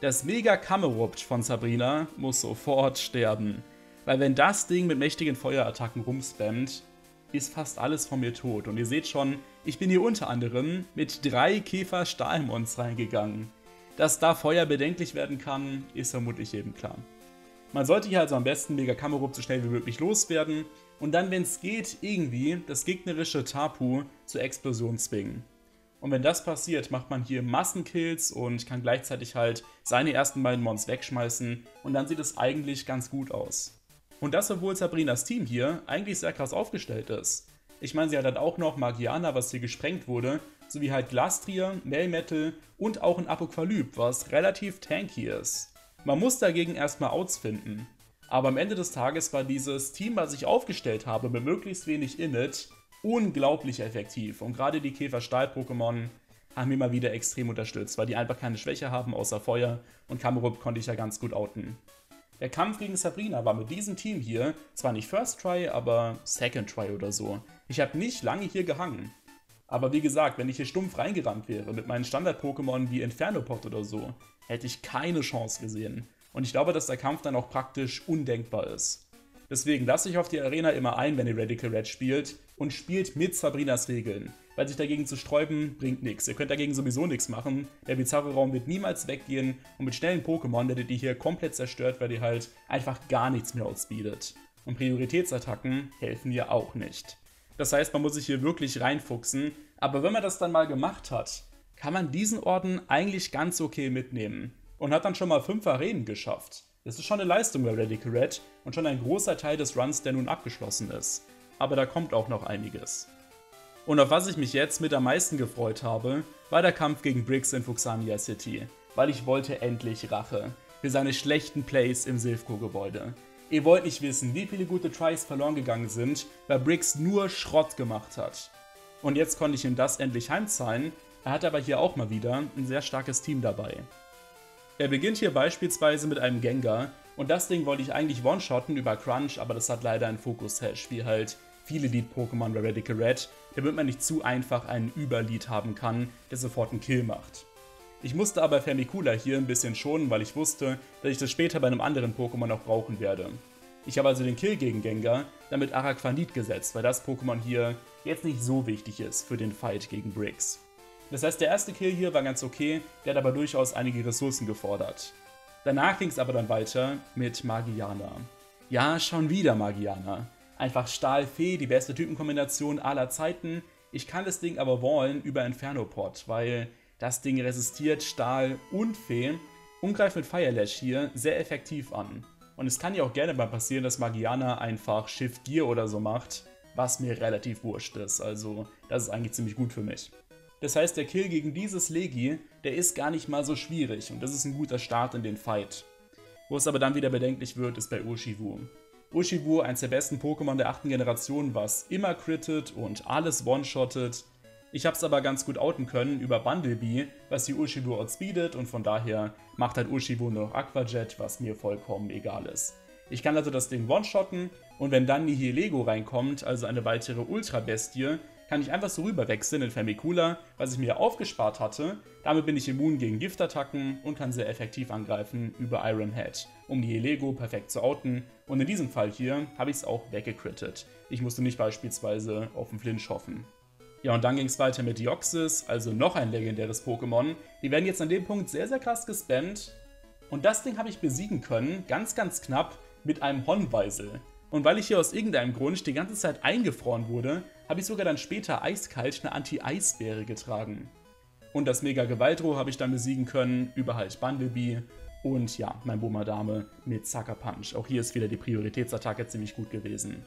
Das Mega-Kamerupt von Sabrina muss sofort sterben. Weil wenn das Ding mit mächtigen Feuerattacken rumspammt, ist fast alles von mir tot. Und ihr seht schon, ich bin hier unter anderem mit 3 Käfer-Stahlmons reingegangen. Dass da Feuer bedenklich werden kann, ist vermutlich jedem klar. Man sollte hier also am besten Mega Kamerupt so schnell wie möglich loswerden und dann, wenn es geht, irgendwie das gegnerische Tapu zur Explosion zwingen. Und wenn das passiert, macht man hier Massenkills und kann gleichzeitig halt seine ersten beiden Mons wegschmeißen und dann sieht es eigentlich ganz gut aus. Und das, obwohl Sabrinas Team hier eigentlich sehr krass aufgestellt ist. Ich meine, sie hat dann auch noch Magiana, was hier gesprengt wurde, sowie halt Glastria, Melmetal und auch ein Apokalyp, was relativ tanky ist. Man muss dagegen erstmal Outs finden. Aber am Ende des Tages war dieses Team, was ich aufgestellt habe, mit möglichst wenig Init, unglaublich effektiv. Und gerade die Käfer-Stahl-Pokémon haben mir mal wieder extrem unterstützt, weil die einfach keine Schwäche haben, außer Feuer. Und Kamerup konnte ich ja ganz gut outen. Der Kampf gegen Sabrina war mit diesem Team hier zwar nicht First Try, aber Second Try oder so. Ich habe nicht lange hier gehangen. Aber wie gesagt, wenn ich hier stumpf reingerannt wäre mit meinen Standard-Pokémon wie Infernopod oder so, hätte ich keine Chance gesehen. Und ich glaube, dass der Kampf dann auch praktisch undenkbar ist. Deswegen lasse ich auf die Arena immer ein, wenn ihr Radical Red spielt und spielt mit Sabrinas Regeln. Weil sich dagegen zu sträuben, bringt nichts. Ihr könnt dagegen sowieso nichts machen. Der bizarre Raum wird niemals weggehen und mit schnellen Pokémon werdet ihr hier komplett zerstört, weil ihr halt einfach gar nichts mehr outspeedet. Und Prioritätsattacken helfen ihr auch nicht. Das heißt, man muss sich hier wirklich reinfuchsen, aber wenn man das dann mal gemacht hat, kann man diesen Orden eigentlich ganz okay mitnehmen und hat dann schon mal 5 Arenen geschafft. Das ist schon eine Leistung bei Radical Red und schon ein großer Teil des Runs, der nun abgeschlossen ist. Aber da kommt auch noch einiges. Und auf was ich mich jetzt mit am meisten gefreut habe, war der Kampf gegen Briggs in Fuxania City, weil ich wollte endlich Rache für seine schlechten Plays im Silvko-Gebäude. Ihr wollt nicht wissen, wie viele gute Tries verloren gegangen sind, weil Briggs nur Schrott gemacht hat. Und jetzt konnte ich ihm das endlich heimzahlen, er hat aber hier auch mal wieder ein sehr starkes Team dabei. Er beginnt hier beispielsweise mit einem Gengar und das Ding wollte ich eigentlich one-shotten über Crunch, aber das hat leider einen Fokus-Hash, wie halt viele Lead-Pokémon bei Radical Red, damit man nicht zu einfach einen Überlead haben kann, der sofort einen Kill macht. Ich musste aber Fermicula hier ein bisschen schonen, weil ich wusste, dass ich das später bei einem anderen Pokémon noch brauchen werde. Ich habe also den Kill gegen Gengar damit Araquanid gesetzt, weil das Pokémon hier jetzt nicht so wichtig ist für den Fight gegen Briggs. Das heißt, der erste Kill hier war ganz okay, der hat aber durchaus einige Ressourcen gefordert. Danach ging es aber dann weiter mit Magiana. Ja, schon wieder Magiana. Einfach Stahlfee, die beste Typenkombination aller Zeiten. Ich kann das Ding aber wallen über Infernopod, weil das Ding resistiert Stahl und Fee und greift mit Fire Lash hier sehr effektiv an. Und es kann ja auch gerne mal passieren, dass Magiana einfach Shift Gear oder so macht, was mir relativ wurscht ist. Also das ist eigentlich ziemlich gut für mich. Das heißt, der Kill gegen dieses Legi, der ist gar nicht mal so schwierig und das ist ein guter Start in den Fight. Wo es aber dann wieder bedenklich wird, ist bei Urshifu. Urshifu, eins der besten Pokémon der 8. Generation, was immer crittet und alles one-shottet. Ich hab's aber ganz gut outen können über Bumblebee, was die Urshifu outspeedet und von daher macht halt Urshifu noch Aquajet, was mir vollkommen egal ist. Ich kann also das Ding one-shotten und wenn dann Nihilego reinkommt, also eine weitere Ultrabestie, kann ich einfach so rüberwechseln in Femicula, was ich mir aufgespart hatte. Damit bin ich immun gegen Giftattacken und kann sehr effektiv angreifen über Iron Head, um die Helego perfekt zu outen. Und in diesem Fall hier habe ich es auch weggecrittet. Ich musste nicht beispielsweise auf den Flinch hoffen. Ja, und dann ging es weiter mit Deoxys, also noch ein legendäres Pokémon. Die werden jetzt an dem Punkt sehr, sehr krass gespammt. Und das Ding habe ich besiegen können, ganz, ganz knapp, mit einem Hornweisel. Und weil ich hier aus irgendeinem Grund die ganze Zeit eingefroren wurde, habe ich sogar dann später eiskalt eine Anti-Eisbeere getragen. Und das Mega Gewaltro habe ich dann besiegen können, über halt Bumblebee und ja, mein Boomer-Dame mit Sucker Punch. Auch hier ist wieder die Prioritätsattacke ziemlich gut gewesen.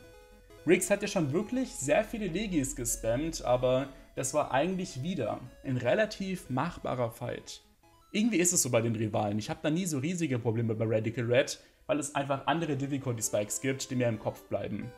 Riggs hat ja schon wirklich sehr viele Legis gespammt, aber das war eigentlich wieder ein relativ machbarer Fight. Irgendwie ist es so bei den Rivalen, ich habe da nie so riesige Probleme bei Radical Red, weil es einfach andere Difficulty Spikes gibt, die mir im Kopf bleiben.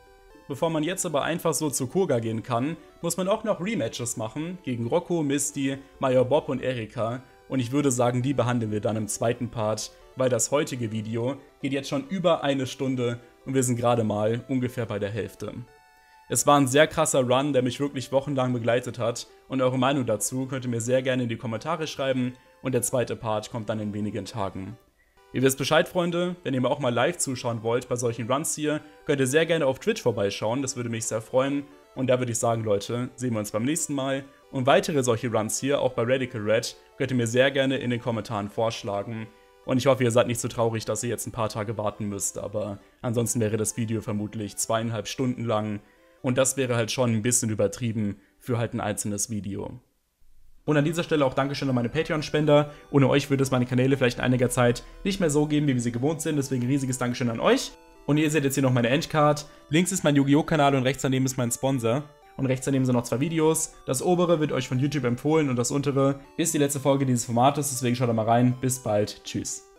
Bevor man jetzt aber einfach so zu Koga gehen kann, muss man auch noch Rematches machen gegen Rocco, Misty, Major Bob und Erika. Und ich würde sagen, die behandeln wir dann im zweiten Part, weil das heutige Video geht jetzt schon über eine Stunde und wir sind gerade mal ungefähr bei der Hälfte. Es war ein sehr krasser Run, der mich wirklich wochenlang begleitet hat und eure Meinung dazu könnt ihr mir sehr gerne in die Kommentare schreiben und der zweite Part kommt dann in wenigen Tagen. Ihr wisst Bescheid, Freunde, wenn ihr mir auch mal live zuschauen wollt bei solchen Runs hier, könnt ihr sehr gerne auf Twitch vorbeischauen, das würde mich sehr freuen. Und da würde ich sagen, Leute, sehen wir uns beim nächsten Mal. Und weitere solche Runs hier, auch bei Radical Red, könnt ihr mir sehr gerne in den Kommentaren vorschlagen. Und ich hoffe, ihr seid nicht so traurig, dass ihr jetzt ein paar Tage warten müsst, aber ansonsten wäre das Video vermutlich 2,5 Stunden lang. Und das wäre halt schon ein bisschen übertrieben für halt ein einzelnes Video. Und an dieser Stelle auch Dankeschön an meine Patreon-Spender. Ohne euch würde es meine Kanäle vielleicht in einiger Zeit nicht mehr so geben, wie wir sie gewohnt sind. Deswegen riesiges Dankeschön an euch. Und ihr seht jetzt hier noch meine Endcard. Links ist mein Yu-Gi-Oh! Kanal und rechts daneben ist mein Sponsor. Und rechts daneben sind noch 2 Videos. Das obere wird euch von YouTube empfohlen und das untere ist die letzte Folge dieses Formates. Deswegen schaut da mal rein. Bis bald. Tschüss.